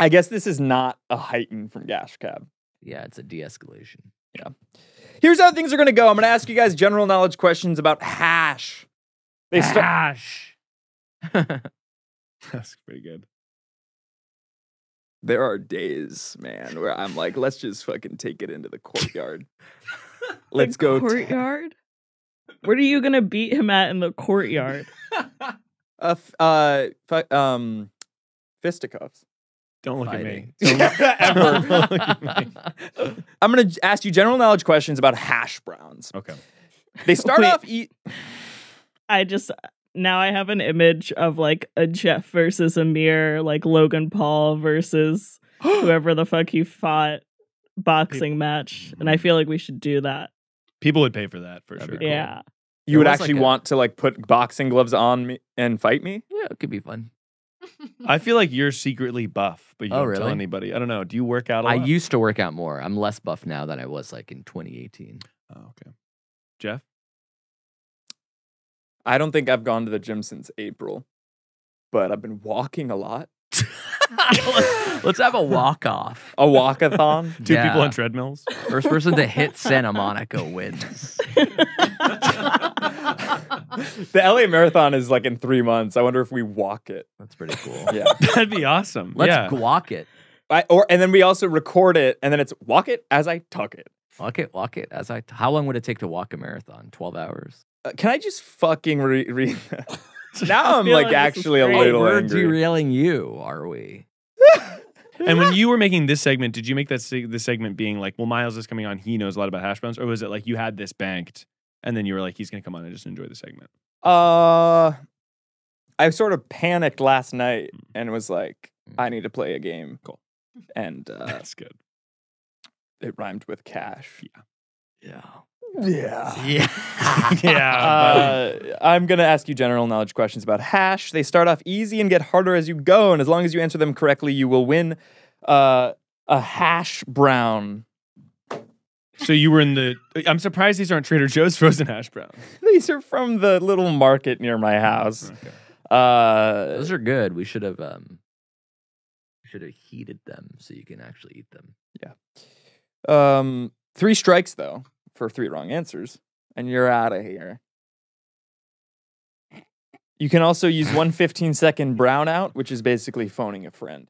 I guess this is not a heighten from Gash Cab. Yeah, it's a de-escalation. Yeah. Here's how things are going to go. I'm going to ask you guys general knowledge questions about hash. Hash. That's pretty good. There are days, man, where I'm like, let's just fucking take it into the courtyard. Let's go. Courtyard? What are you going to beat him at in the courtyard? Fisticuffs. Don't look fighting. At me. Ever. Don't look at me. I'm going to ask you general knowledge questions about hash browns. Okay. They start off... Now I have an image of like a Jeff versus Amir, like Logan Paul versus whoever the fuck he fought boxing match. And I feel like we should do that. People would pay for that for sure. Yeah. You would actually want to like put boxing gloves on me and fight me? Yeah, it could be fun. I feel like you're secretly buff, but you don't tell anybody. I don't know. Do you work out a lot? I used to work out more. I'm less buff now than I was like in 2018. Oh, okay. Jeff? I don't think I've gone to the gym since April, but I've been walking a lot. Let's have a walk-off. A walk-a-thon? Two people on treadmills? First person to hit Santa Monica wins. The LA Marathon is like in 3 months. I wonder if we walk it. That's pretty cool. Yeah, that'd be awesome. Let's guac it. And then we also record it, and then it's walk it as I tuck it. Walk it as I... How long would it take to walk a marathon? 12 hours. Can I just fucking read that? Now I'm like actually a little angry. We're derailing you, are we? And when you were making this segment, did you make that this segment being like, well, Miles is coming on, he knows a lot about hash browns, or was it like you had this banked and then you were like, he's gonna come on and just enjoy the segment? I sort of panicked last night and was like, I need to play a game. Cool. And that's good. It rhymed with cash. Yeah. Yeah. Yeah. Yeah. I'm going to ask you general knowledge questions about hash. They start off easy and get harder as you go, and as long as you answer them correctly, you will win a hash brown. So you were in the... I'm surprised these aren't Trader Joe's frozen hash browns. These are from the little market near my house. Okay. Those are good. We should have heated them so you can actually eat them. Yeah. 3 strikes, though. For 3 wrong answers, and you're out of here. You can also use 1 15-second brownout, which is basically phoning a friend.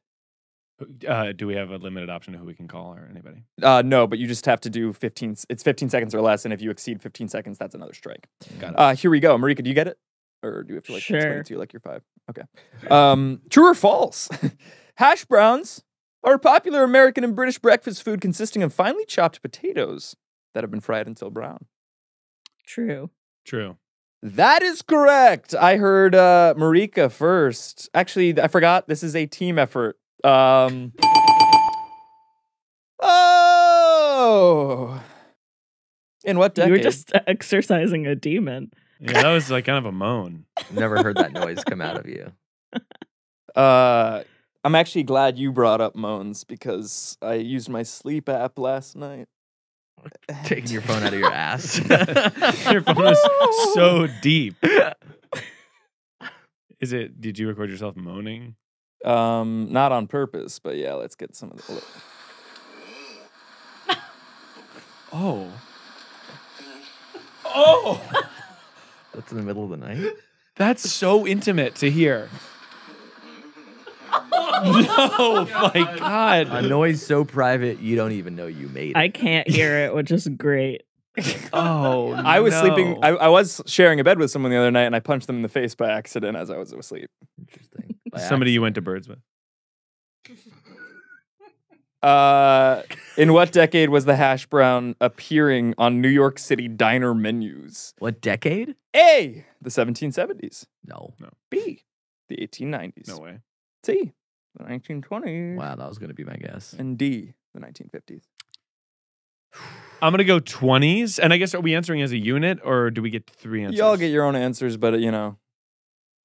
Do we have a limited option to who we can call or anybody? No, but you just have to do 15. It's 15 seconds or less, and if you exceed 15 seconds, that's another strike. Got it. Here we go. Marika, do you get it? Or do we have to like explain it to you like you're five? Okay. True or false? Hash browns are a popular American and British breakfast food consisting of finely chopped potatoes that have been fried until brown. True. True. That is correct. I heard Marika first. Actually, I forgot. This is a team effort. Oh. In what decade? You were just exercising a demon. Yeah, that was like kind of a moan. Never heard that noise come out of you. I'm actually glad you brought up moans because I used my sleep app last night. Taking your phone out of your ass. Your phone is so deep. Is it? Did you record yourself moaning? Not on purpose, but yeah, let's get some of the. Oh. Oh. That's in the middle of the night? That's so intimate to hear. No, my God. A noise so private, you don't even know you made it. I can't hear it, which is great. Oh, I was sleeping. I was sharing a bed with someone the other night, and I punched them in the face by accident as I was asleep. Interesting. By somebody accident. You went to birds with? In what decade was the hash brown appearing on New York City diner menus? What decade? A, the 1770s. No. No. B, the 1890s. No way. C, the 1920s. Wow, that was going to be my guess. And D, the 1950s. I'm going to go 20s. And I guess, are we answering as a unit, or do we get three answers? Y'all get your own answers, but, you know,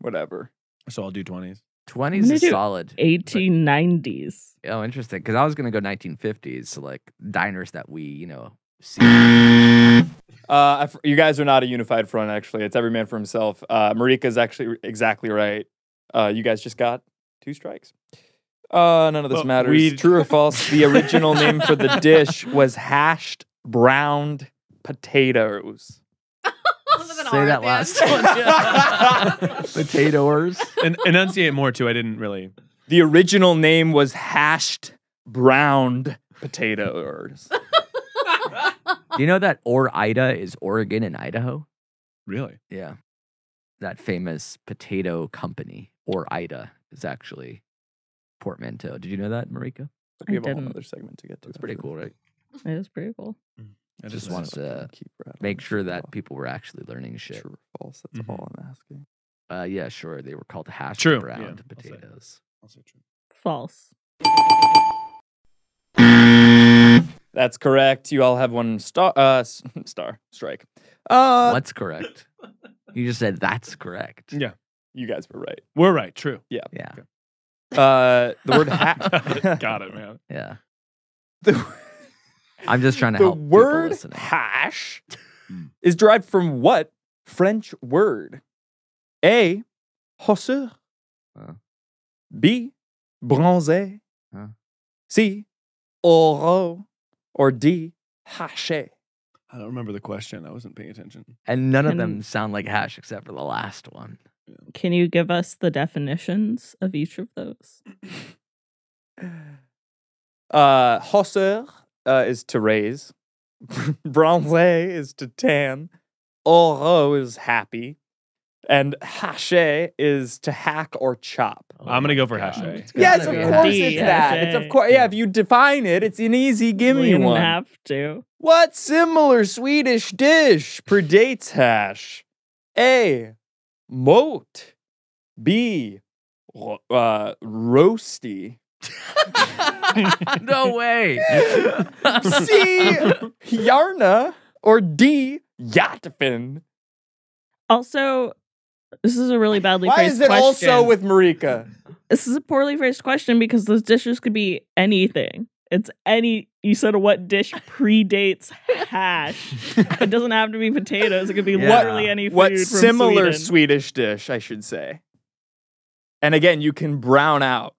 whatever. So I'll do 20s. 20s is solid. 1890s. But, oh, interesting. Because I was going to go 1950s. So, like, diners that we, you know, see. You guys are not a unified front, actually. It's every man for himself. Marika's actually exactly right. You guys just got 2 strikes. None of this matters. True or false, the original name for the dish was hashed browned potatoes. Say that last one. Potatoes. And enunciate more, too. I didn't really. The original name was hashed browned potatoes. Do you know that Ore-Ida is Oregon and Idaho? Really? Yeah. That famous potato company, Ore-Ida, is actually portmanteau. Did you know that, Marika? We have a whole other segment to get to. It's pretty cool, right? It is pretty cool. I just wanted to make sure that people were actually learning shit. True or false? That's all I'm asking. Yeah, sure. They were called hash browned potatoes. I'll say true. False. That's correct. You all have 1 star. Strike. What's correct? You just said that's correct. Yeah, you guys were right. We're right. True. Yeah. Yeah. Okay. The word hash. Got it, man. Yeah. I'm just trying to help. The word hash is derived from what French word? A, hosseur. B, bronzé. C, oro. Or D, haché. I don't remember the question. I wasn't paying attention. And none of them sound like hash except for the last one. Can you give us the definitions of each of those? Hosseur. Is to raise. Bronze is to tan. Oro is happy. And hache is to hack or chop. Oh, I'm going to go for hache. Yes, of course it's that. It's of course, yeah, if you define it, it's an easy gimme one. You don't have to. What similar Swedish dish predates hash? A, moat. B, rosti. No way. C, Yarna. Or D, Yatafin. Also, this is a really badly phrased question. Why is it also with Marika? This is a poorly phrased question because those dishes could be anything. It's any. You said what dish predates hash? It doesn't have to be potatoes. It could be literally any food. What similar Swedish dish, I should say. And again, you can brown out.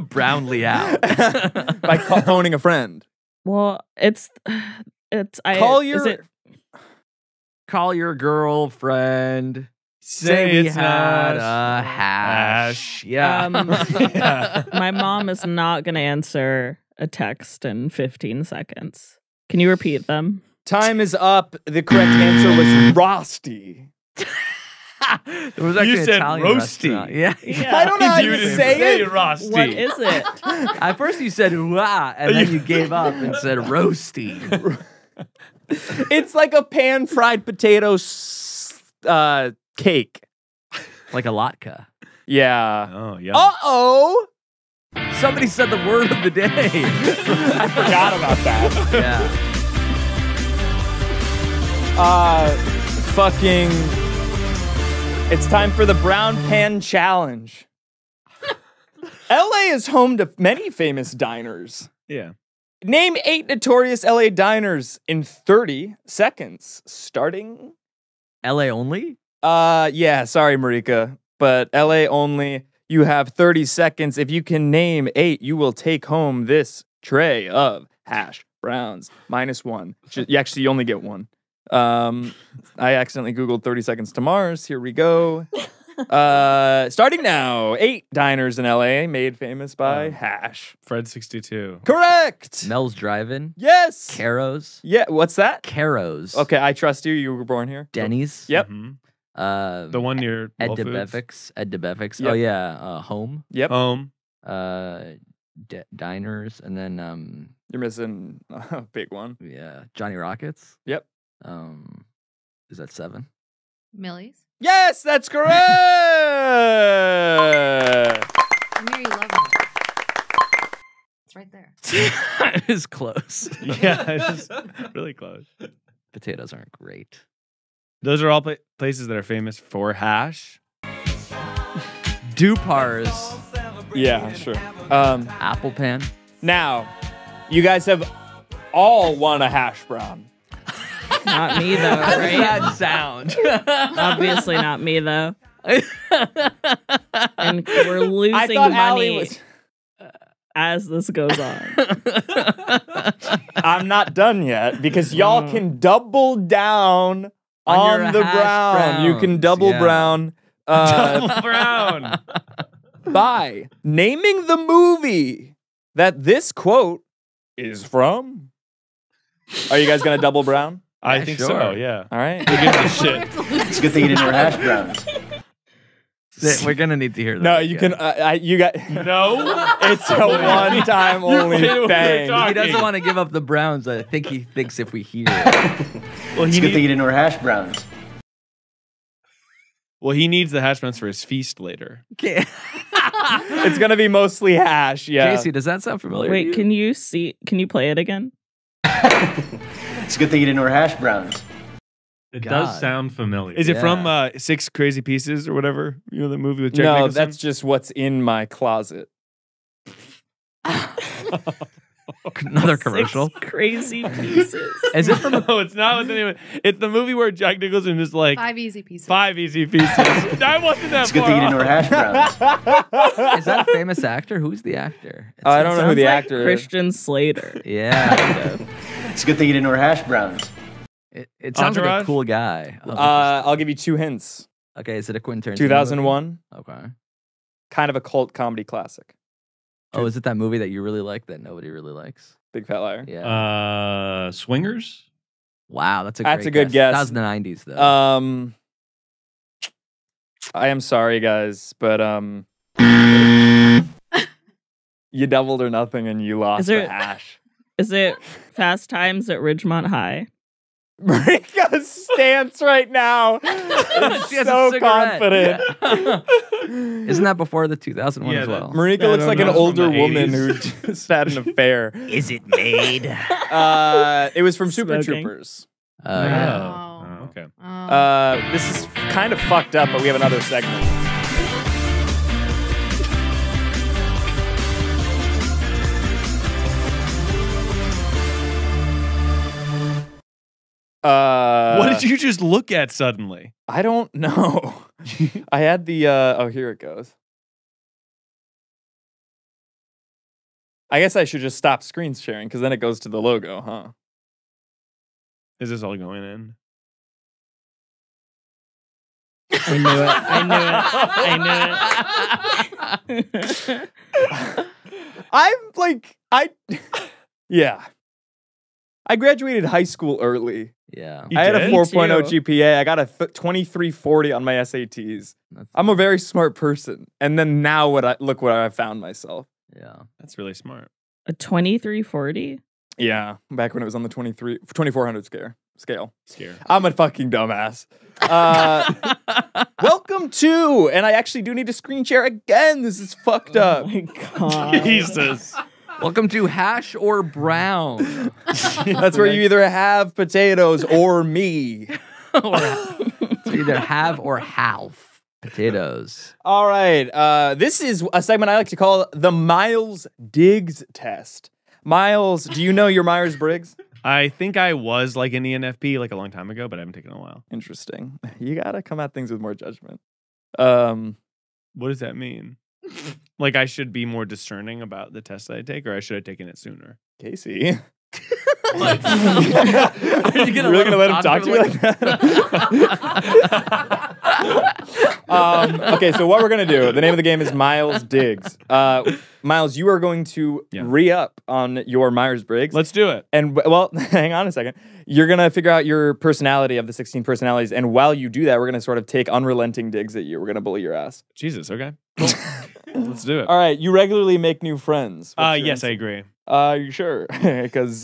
Brownlee out by phoning a friend. Well, it's call your girlfriend. Say it's not a hash. Yeah. Yeah. My mom is not going to answer a text in 15 seconds. Can you repeat them? Time is up. The correct answer was Rosti. You said Rosti. Yeah. Yeah. I don't know how you say it. Rosti. What is it? At first you said wah, and then you gave up and said Rosti. It's like a pan-fried potato cake. Like a latke. Yeah. Oh, yeah. Uh-oh! Somebody said the word of the day. I forgot about that. Yeah. Fucking... It's time for the Brown Pan Challenge. L.A. is home to many famous diners. Yeah. Name 8 notorious L.A. diners in 30 seconds, starting... L.A. only? Yeah, sorry, Marika, but L.A. only. You have 30 seconds. If you can name 8, you will take home this tray of hash browns. -1. You actually only get 1. I accidentally Googled 30 seconds to Mars. Here we go. Starting now, 8 diners in LA made famous by hash. Fred 62. Correct. Mel's Drive-In. Yes. Karo's. Yeah, what's that? Karo's. Okay, I trust you. You were born here. Denny's. Yep. Mm-hmm. The one near Ed DeBevick's. Ed DeBevick's. Yep. Oh yeah. Home. Yep. Home. Diners, and then you're missing a big one. Yeah, Johnny Rockets. Yep. Is that 7? Millie's. Yes, that's correct. Amir, you love it. It's right there. It is close. Yeah, it's really close. Potatoes aren't great. Those are all places that are famous for hash. Dupar's. Yeah, sure. Apple Pan. Now, you guys have all won a hash brown. Not me, though. How does that sound? Obviously not me, though. And we're losing money as this goes on. I'm not done yet, because y'all can double down on the brown. You can double brown. Double brown. By naming the movie that this quote is from. Are you guys going to double brown? Yeah, I think so, yeah. All right. Shit. It's a good thing you didn't wear hash browns. We're going to need to hear that. No, you can. You got. No? It's a one-time only thing. He doesn't want to give up the browns. I think he thinks if we hear it. Well, it's a good thing you didn't wear hash browns. Well, he needs the hash browns for his feast later. Okay. It's going to be mostly hash, yeah. Casey, does that sound familiar? Wait, can you see? Can you play it again? It's a good thing you didn't wear hash browns. It does sound familiar. Is it from 6 Crazy Pieces or whatever? You know, the movie with Jack Nicholson? That's just what's in my closet. Another commercial. 6 Crazy Pieces. Is it from? No, it's not with anyone. It's the movie where Jack Nicholson is like 5 Easy Pieces. 5 Easy Pieces. I wasn't that. It's a good thing you didn't wear hash browns. Is that a famous actor? Who's the actor? I don't know who the actor is. Christian Slater. Yeah. It's a good thing you didn't wear hash browns. It sounds like a cool guy. I'll give you 2 hints. Okay, is it a Quentin Tarantino? 2001. Okay. Kind of a cult comedy classic. Oh, is it that movie that you really like that nobody really likes? Big Fat Liar. Yeah. Swingers? Wow, that's a good guess. That was the 90s, though. I am sorry, guys, but you doubled or nothing and you lost the hash. Is it Fast Times at Ridgemont High? Marika's stance right now is so confident. Yeah. Isn't that before the 2001 as well? Marika looks like an older woman who just had an affair. Is it made? It was from Super Troopers. Oh, okay. This is kind of fucked up, but we have another segment. What did you just look at suddenly? I don't know. I had the oh, here it goes. I guess I should just stop screen sharing because then it goes to the logo, huh? Is this all going in? I knew it. I knew it. I knew it. Yeah. I graduated high school early. Yeah. I had a 4.0 GPA. I got a 2340 on my SATs. I'm a very smart person. And then now look what I found myself. Yeah. That's really smart. A 2340? Yeah. Back when it was on the 2400 scale. I'm a fucking dumbass. Welcome to, and I actually do need to screen share again. This is fucked up. Oh my God. Jesus. Welcome to Hash or Brown. That's where you either have potatoes or me. So either have or half potatoes. All right. This is a segment I like to call the Miles Diggs test. Miles, do you know your Myers-Briggs? I think I was like an ENFP like a long time ago, but I haven't taken a while. Interesting. You got to come at things with more judgment. What does that mean? Like I should be more discerning about the test that I take, or I should have taken it sooner. Casey. Like, are you really going to let him talk to me like that? Okay, so what we're going to do, the name of the game is Miles Diggs. Miles, you are going to re-up on your Myers-Briggs. Let's do it. And, well, hang on a second. You're going to figure out your personality of the 16 personalities, and while you do that, we're going to sort of take unrelenting digs at you. We're going to bully your ass. Jesus, okay. Cool. Let's do it. All right, you regularly make new friends. Yes, I agree. You sure? Because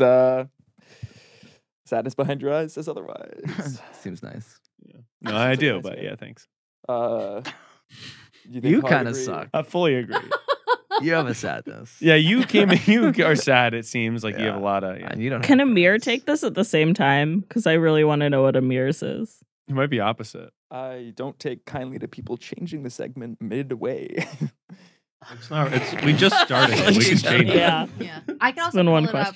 sadness behind your eyes says otherwise. Seems nice. Yeah. No, I do, nice but game. Yeah, thanks. You kind of suck. I fully agree. You have a sadness. Yeah, you are sad, it seems. Like you have a lot of... Yeah. And you don't Can Amir take this at the same time? Because I really want to know what Amir's is. It might be opposite. I don't take kindly to people changing the segment midway. It's not. We just started. We can change it. Yeah. I can also pull it up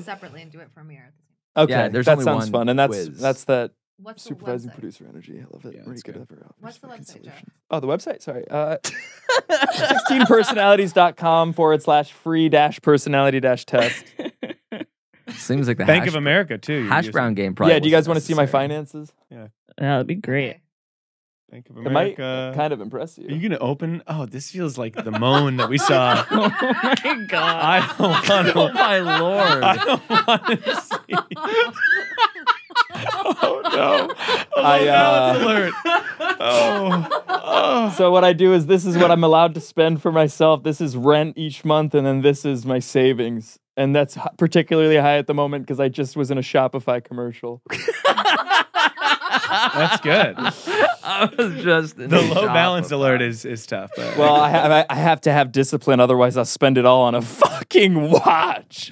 separately and do it for Amir. Okay, yeah, that sounds fun, and that's that. What's supervising producer energy? I love it. Yeah, What's the website, Jeff? Oh, the website. Sorry, 16personalities.com/free-personality-test. Seems like the Bank of America too. Hash brown game. Probably yeah. Do you guys want to see my finances? Yeah. Yeah, that'd be great. Okay. Bank of America. It might kind of impress you. Are you going to open? Oh, this feels like the moan that we saw. Oh, my God. I don't want to. Oh, my Lord. I don't want to see. Oh, no. Oh, no, alert. Oh. So what I do is this is what I'm allowed to spend for myself. This is rent each month, and then this is my savings. And that's particularly high at the moment because I just was in a Shopify commercial. That's good. I was just in the low balance alert is tough. But. Well, I have to have discipline, otherwise I'll spend it all on a fucking watch.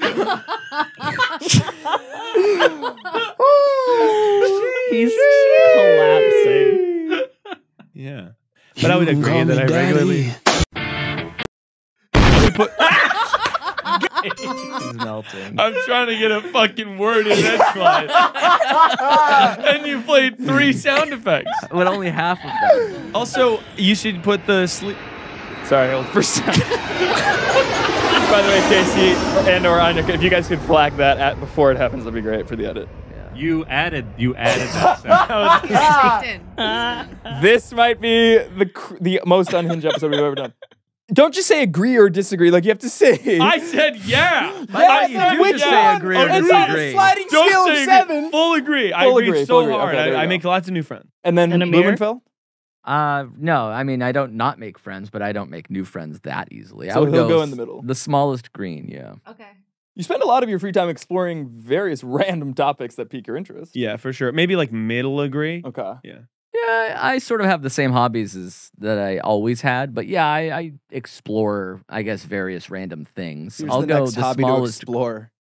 He's collapsing. Yeah, but I would agree that I regularly He's melting. I'm trying to get a fucking word in that slide. And you played 3 sound effects. But only half of them. Also, you should put the sleep. Sorry, hold for a second. By the way, Casey and or Anya, if you guys could flag that before it happens, that'd be great for the edit. Yeah. You added that sound. This might be the most unhinged episode we've ever done. Don't just say agree or disagree. Like, you have to say... I said yeah. I said agree or disagree. It's on a sliding scale of 7. Full agree. I agree so hard. Okay, I make lots of new friends. And then Blumenfeld? No, I mean, I don't not make friends, but I don't make new friends that easily. So he'll go in the middle. The smallest green, yeah. Okay. You spend a lot of your free time exploring various random topics that pique your interest. Yeah, for sure. Maybe like middle agree. Okay. Yeah. Yeah, I sort of have the same hobbies that I always had, but yeah, I explore, I guess, various random things. Here's the next hobby to explore.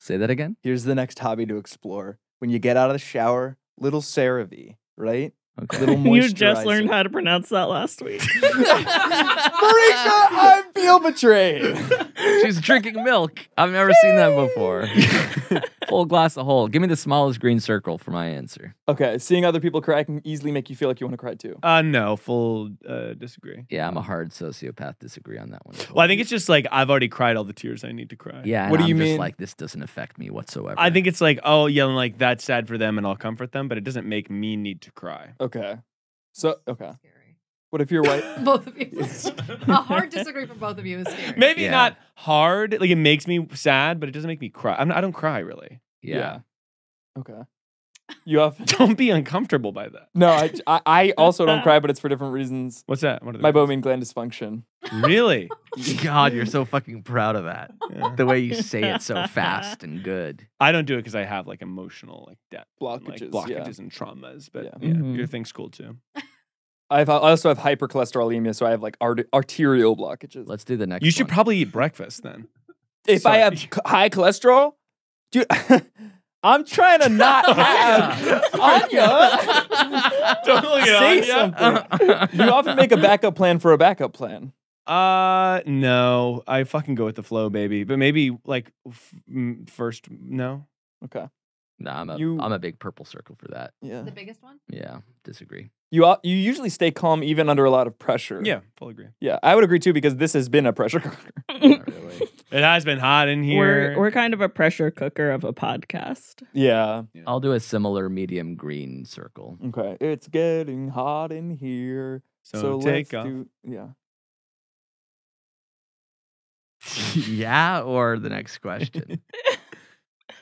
Say that again? Here's the next hobby to explore. When you get out of the shower, little CeraVe, right? Okay. Little moisturizer. You just learned how to pronounce that last week. Marika, I feel betrayed. She's drinking milk. I've never seen that before. Full glass of whole. Give me the smallest green circle for my answer. Okay, seeing other people cry can easily make you feel like you want to cry too. No, full disagree. Yeah, I'm a hard sociopath. Disagree on that one. Well, I think it's just like I've already cried all the tears I need to cry. Yeah, what do you mean? Just like this doesn't affect me whatsoever. I think it's like, oh yeah, like that's sad for them and I'll comfort them, but it doesn't make me need to cry. Okay. So, okay. But if you're white, both of you, a hard disagree from both of you is scary. Maybe not hard. Like it makes me sad, but it doesn't make me cry. I don't cry really. Yeah. Okay. You have don't be uncomfortable by that. No, I also don't cry, but it's for different reasons. What's that? What are my reasons? Meibomian gland dysfunction. Really? God, you're so fucking proud of that. Yeah. The way you say it so fast and good. I don't do it because I have like emotional like debt blockages, and, like, and traumas. But your thing's cool too. I also have hypercholesterolemia, so I have like arterial blockages. Let's do the next one. You should probably eat breakfast then. If I have high cholesterol? Dude, I'm trying to not have Anya. Don't look at Anya. You often make a backup plan for a backup plan. No. I fucking go with the flow, baby. But maybe like first, no? Okay. Nah, I'm a big purple circle for that. Yeah. The biggest one? Yeah. Disagree. You usually stay calm even under a lot of pressure. Yeah, full agree. Yeah, I would agree too because this has been a pressure cooker. Not really. It has been hot in here. We're kind of a pressure cooker of a podcast. Yeah. I'll do a similar medium green circle. Okay. It's getting hot in here. So take off. Yeah. Yeah, or the next question.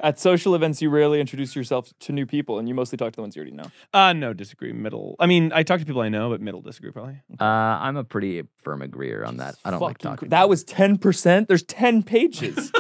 At social events, you rarely introduce yourself to new people, and you mostly talk to the ones you already know. No, disagree. Middle. I mean, I talk to people I know, but middle disagree probably. I'm a pretty firm agreeer on that. I don't like talking. That was 10%. There's 10 pages.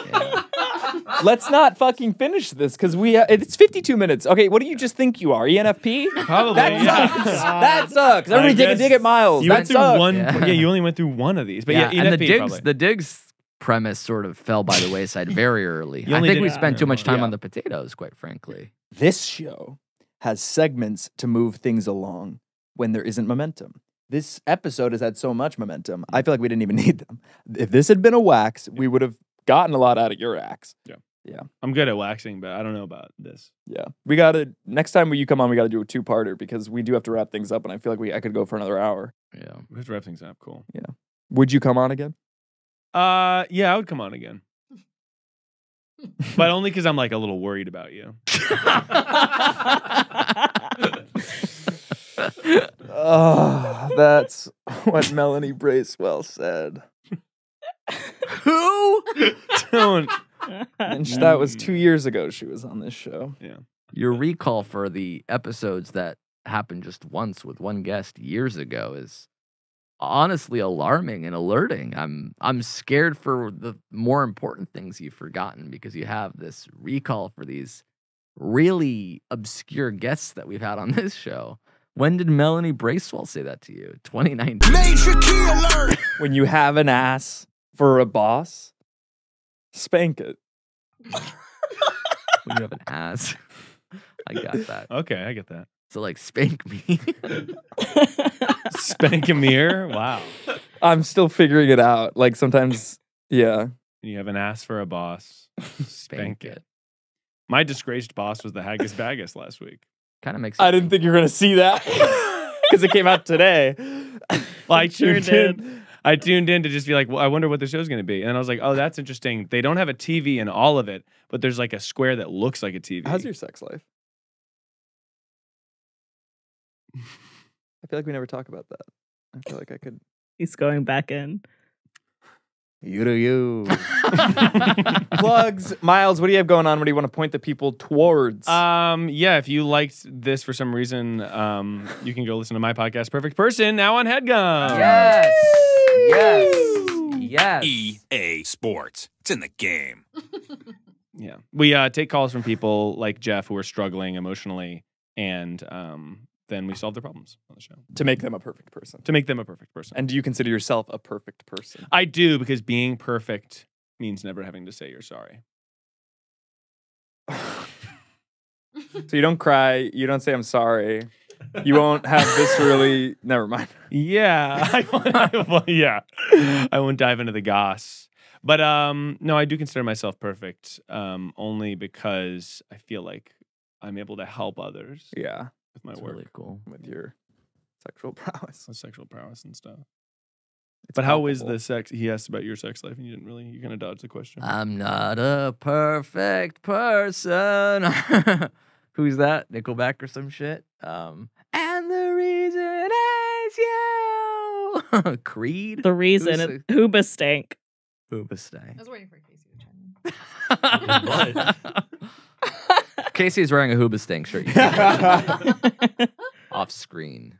Let's not fucking finish this because it's 52 minutes. Okay, what do you just think you are? ENFP? Probably. That sucks. Everybody dig at Miles. That sucks. Yeah, you only went through one of these, but yeah, ENFP, and the digs premise sort of fell by the wayside very early. I think we spent too much time on the potatoes, quite frankly. This show has segments to move things along when there isn't momentum. This episode has had so much momentum, I feel like we didn't even need them. If this had been a wax, we would have gotten a lot out of your axe. Yeah. Yeah. I'm good at waxing, but I don't know about this. Yeah. We gotta, next time you come on, we gotta do a two-parter because we do have to wrap things up and I feel like I could go for another hour. Yeah. We have to wrap things up. Cool. Yeah. Would you come on again? Yeah, I would come on again. But only because I'm like a little worried about you. Oh, that's what Melanie Bracewell said. Who? Don't. And that was 2 years ago she was on this show. Yeah. Your recall for the episodes that happened just once with one guest years ago is honestly alarming and alerting. I'm scared for the more important things you've forgotten because you have this recall for these really obscure guests that we've had on this show. When did Melanie Bracewell say that to you? 2019. Major key alert! When you have an ass for a boss, spank it. When you have an ass. I got that. Okay, I get that. So like spank me. Spank Amir? Wow. I'm still figuring it out. Like sometimes, yeah. You have an ass for a boss. Spank it. My disgraced boss was the Haggis Baggus last week. Kind of makes sense. I didn't think you were going to see that. Because it came out today. I tuned in to just be like, well, I wonder what the show's going to be. And I was like, oh, that's interesting. They don't have a TV in all of it, but there's like a square that looks like a TV. How's your sex life? I feel like we never talk about that. I feel like I could. He's going back in. You do you. Plugs. Miles, what do you have going on? What do you want to point the people towards? Yeah, if you liked this for some reason, you can go listen to my podcast, Perfect Person, now on Headgum. Yes. Yay! Yes. EA Sports. It's in the game. Yeah. We take calls from people like Jeff who are struggling emotionally and then we solve their problems on the show. To make them a perfect person. To make them a perfect person. And do you consider yourself a perfect person? I do, because being perfect means never having to say you're sorry. So you don't cry. You don't say I'm sorry. You won't have this really... Never mind. Yeah. I won't dive into the goss. But no, I do consider myself perfect only because I feel like I'm able to help others. Yeah. With my it's work, really cool. With your sexual prowess, with sexual prowess and stuff. It's but how is the sex? He asked about your sex life, and you didn't really. You kind of dodged the question. I'm not a perfect person. Who's that? Nickelback or some shit? And the reason. Creed? The reason. Hoobastank. Hoobastank. I was waiting for Casey to chime in. Casey is wearing a Hoobastank shirt. Off screen.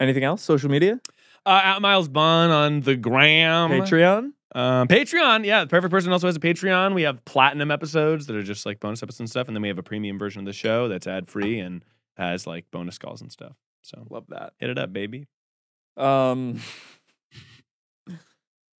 Anything else? Social media? At Miles Bon on the gram. Patreon? Patreon, yeah. The Perfect Person also has a Patreon. We have platinum episodes that are just like bonus episodes and stuff. And then we have a premium version of the show that's ad-free and has like bonus calls and stuff. So love that. Hit it up, baby.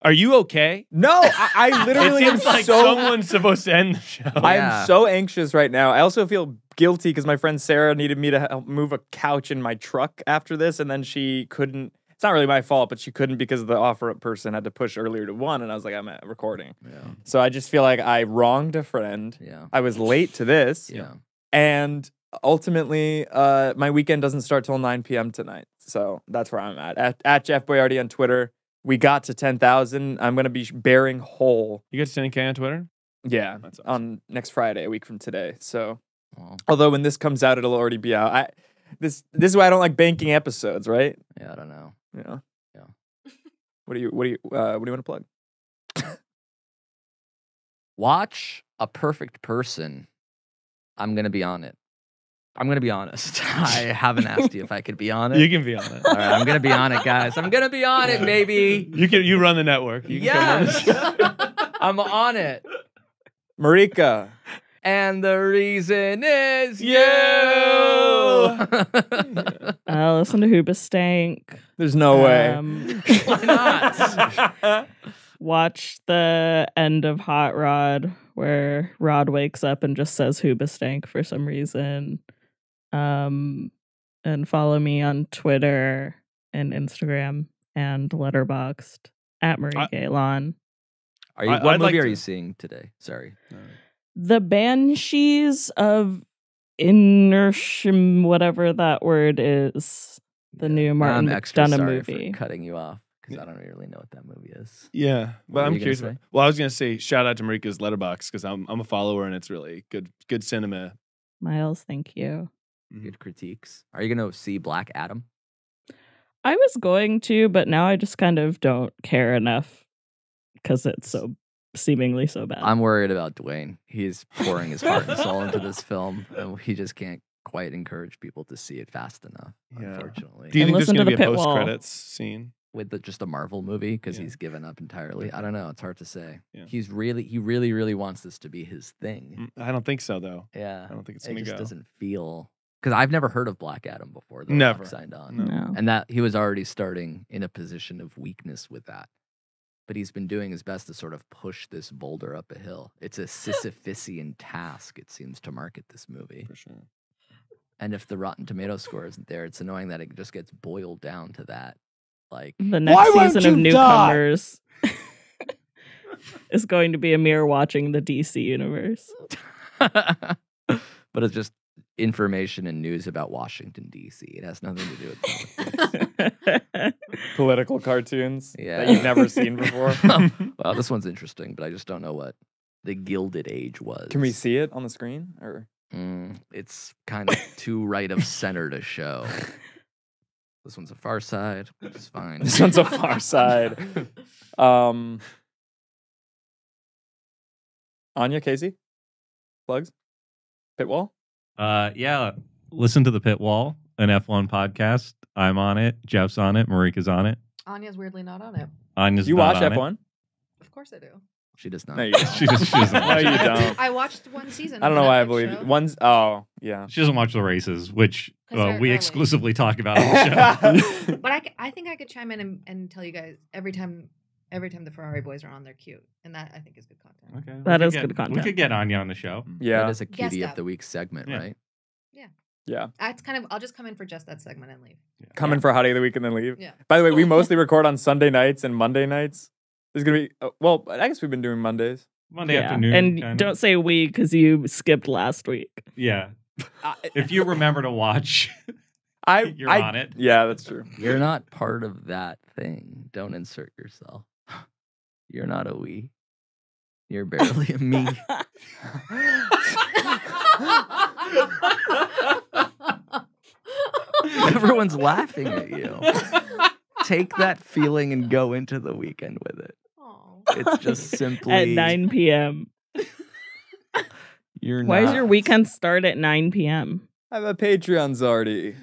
Are you okay? No, I literally am like so... someone's supposed to end the show. Yeah. I am so anxious right now. I also feel guilty because my friend Sarah needed me to help move a couch in my truck after this, and then she couldn't. It's not really my fault, but she couldn't because the offer-up person had to push earlier to 1, and I was like, I'm at recording. Yeah. So I just feel like I wronged a friend. Yeah. I was late to this. Yeah. And ultimately, my weekend doesn't start till 9 p.m. tonight. So that's where I'm at. At Jeff Boyardi on Twitter. We got to 10,000. I'm going to be bearing whole. You get to 10K on Twitter? Yeah. That's awesome. On next Friday, a week from today. So, wow. Although when this comes out, it'll already be out. This is why I don't like banking episodes, right? Yeah, I don't know. Yeah. Yeah. What do you want to plug? Watch A Perfect Person. I'm gonna be on it. I'm gonna be honest. I haven't asked you if I could be on it. You can be on it. All right, I'm gonna be on it, guys. I'm gonna be on it, baby. You run the network. You can I'm on it. Marika. And the reason is you. I'll listen to Hoobastank. There's no way. Why not? Watch the end of Hot Rod where Rod wakes up and just says Hoobastank for some reason. And follow me on Twitter and Instagram and Letterboxd at Marie Gaylon. What movie are you seeing today? Sorry. The Banshees of Inisherin, whatever that word is, the new Martin McDonagh movie. For cutting you off because I don't really know what that movie is. Yeah, but I'm curious. Well, I was gonna say shout out to Marika's Letterboxd because I'm a follower and it's really good cinema. Miles, thank you. Good critiques. Are you gonna see Black Adam? I was going to, but now I just kind of don't care enough because it's so. Seemingly so bad. I'm worried about Dwayne. He's pouring his heart and soul into this film, and he just can't quite encourage people to see it fast enough. Yeah. Unfortunately. Do you think there's going to be a post-credits scene with just a Marvel movie because he's given up entirely? I don't know. It's hard to say. Yeah. He really wants this to be his thing. I don't think so, though. Yeah, I don't think it's going to go. It just doesn't feel. Because I've never heard of Black Adam before. Never signed on, no. And that he was already starting in a position of weakness with that. But he's been doing his best to sort of push this boulder up a hill. It's a Sisyphusian task, it seems, to market this movie. For sure. And if the Rotten Tomatoes score isn't there, it's annoying that it just gets boiled down to that. Like the next season of Newcomers is going to be Amir watching the DC universe. But it's just information and news about Washington, D.C. It has nothing to do with politics. Political cartoons that you've never seen before. Well, this one's interesting, but I just don't know what the Gilded Age was. Can we see it on the screen? Or it's kind of too right of center to show. This one's a Far Side, which is fine. This one's a Far Side. Anya, Casey? Plugs? Pit Wall? Yeah, listen to The Pit Wall, an F1 podcast. I'm on it. Jeff's on it. Marika's on it. Anya's weirdly not on it. Anya's you not watch on F1? It. Of course I do. She does not. No, you don't. she doesn't watch. No, you don't. I watched one season. I don't know why I believe it. Oh, yeah. She doesn't watch the races, which we exclusively talk about on the show. But I think I could chime in and tell you guys every time the Ferrari boys are on, they're cute. And that, I think, is good content. Okay. That is good content. We could get Anya on the show. Yeah. That is a cutie of the week segment, right? Yeah. Yeah. That's kind of, I'll just come in for just that segment and leave. Yeah. Come in for Hottie of the Week and then leave. Yeah. By the way, we mostly record on Sunday nights and Monday nights. There's going to be, well, I guess we've been doing Mondays. Monday afternoon. And don't say we because you skipped last week. Yeah. If you remember to watch... You're on it. Yeah, that's true. You're not part of that thing. Don't insert yourself. You're not a we. You're barely a me. Everyone's laughing at you. take that feeling and go into the weekend with it. It's just simply at 9 p.m. You're Why does your weekend start at 9 p.m.? I have a Patreon Zardy.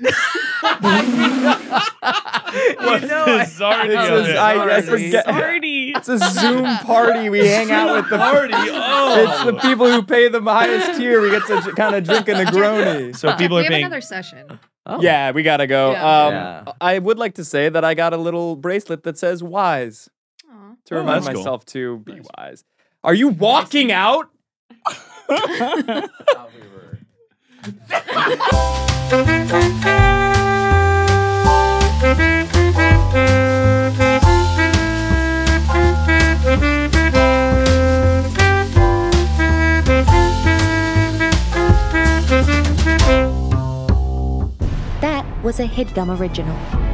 It's a Zoom party. We hang out with the party. It's the people who pay the highest tier. We get to kind of drink a Negroni. So people are paying. Another session. Oh. Yeah, we gotta go. Yeah. I would like to say that I got a little bracelet that says "wise" to remind myself to be wise. Are you walking out? That was a Headgum original.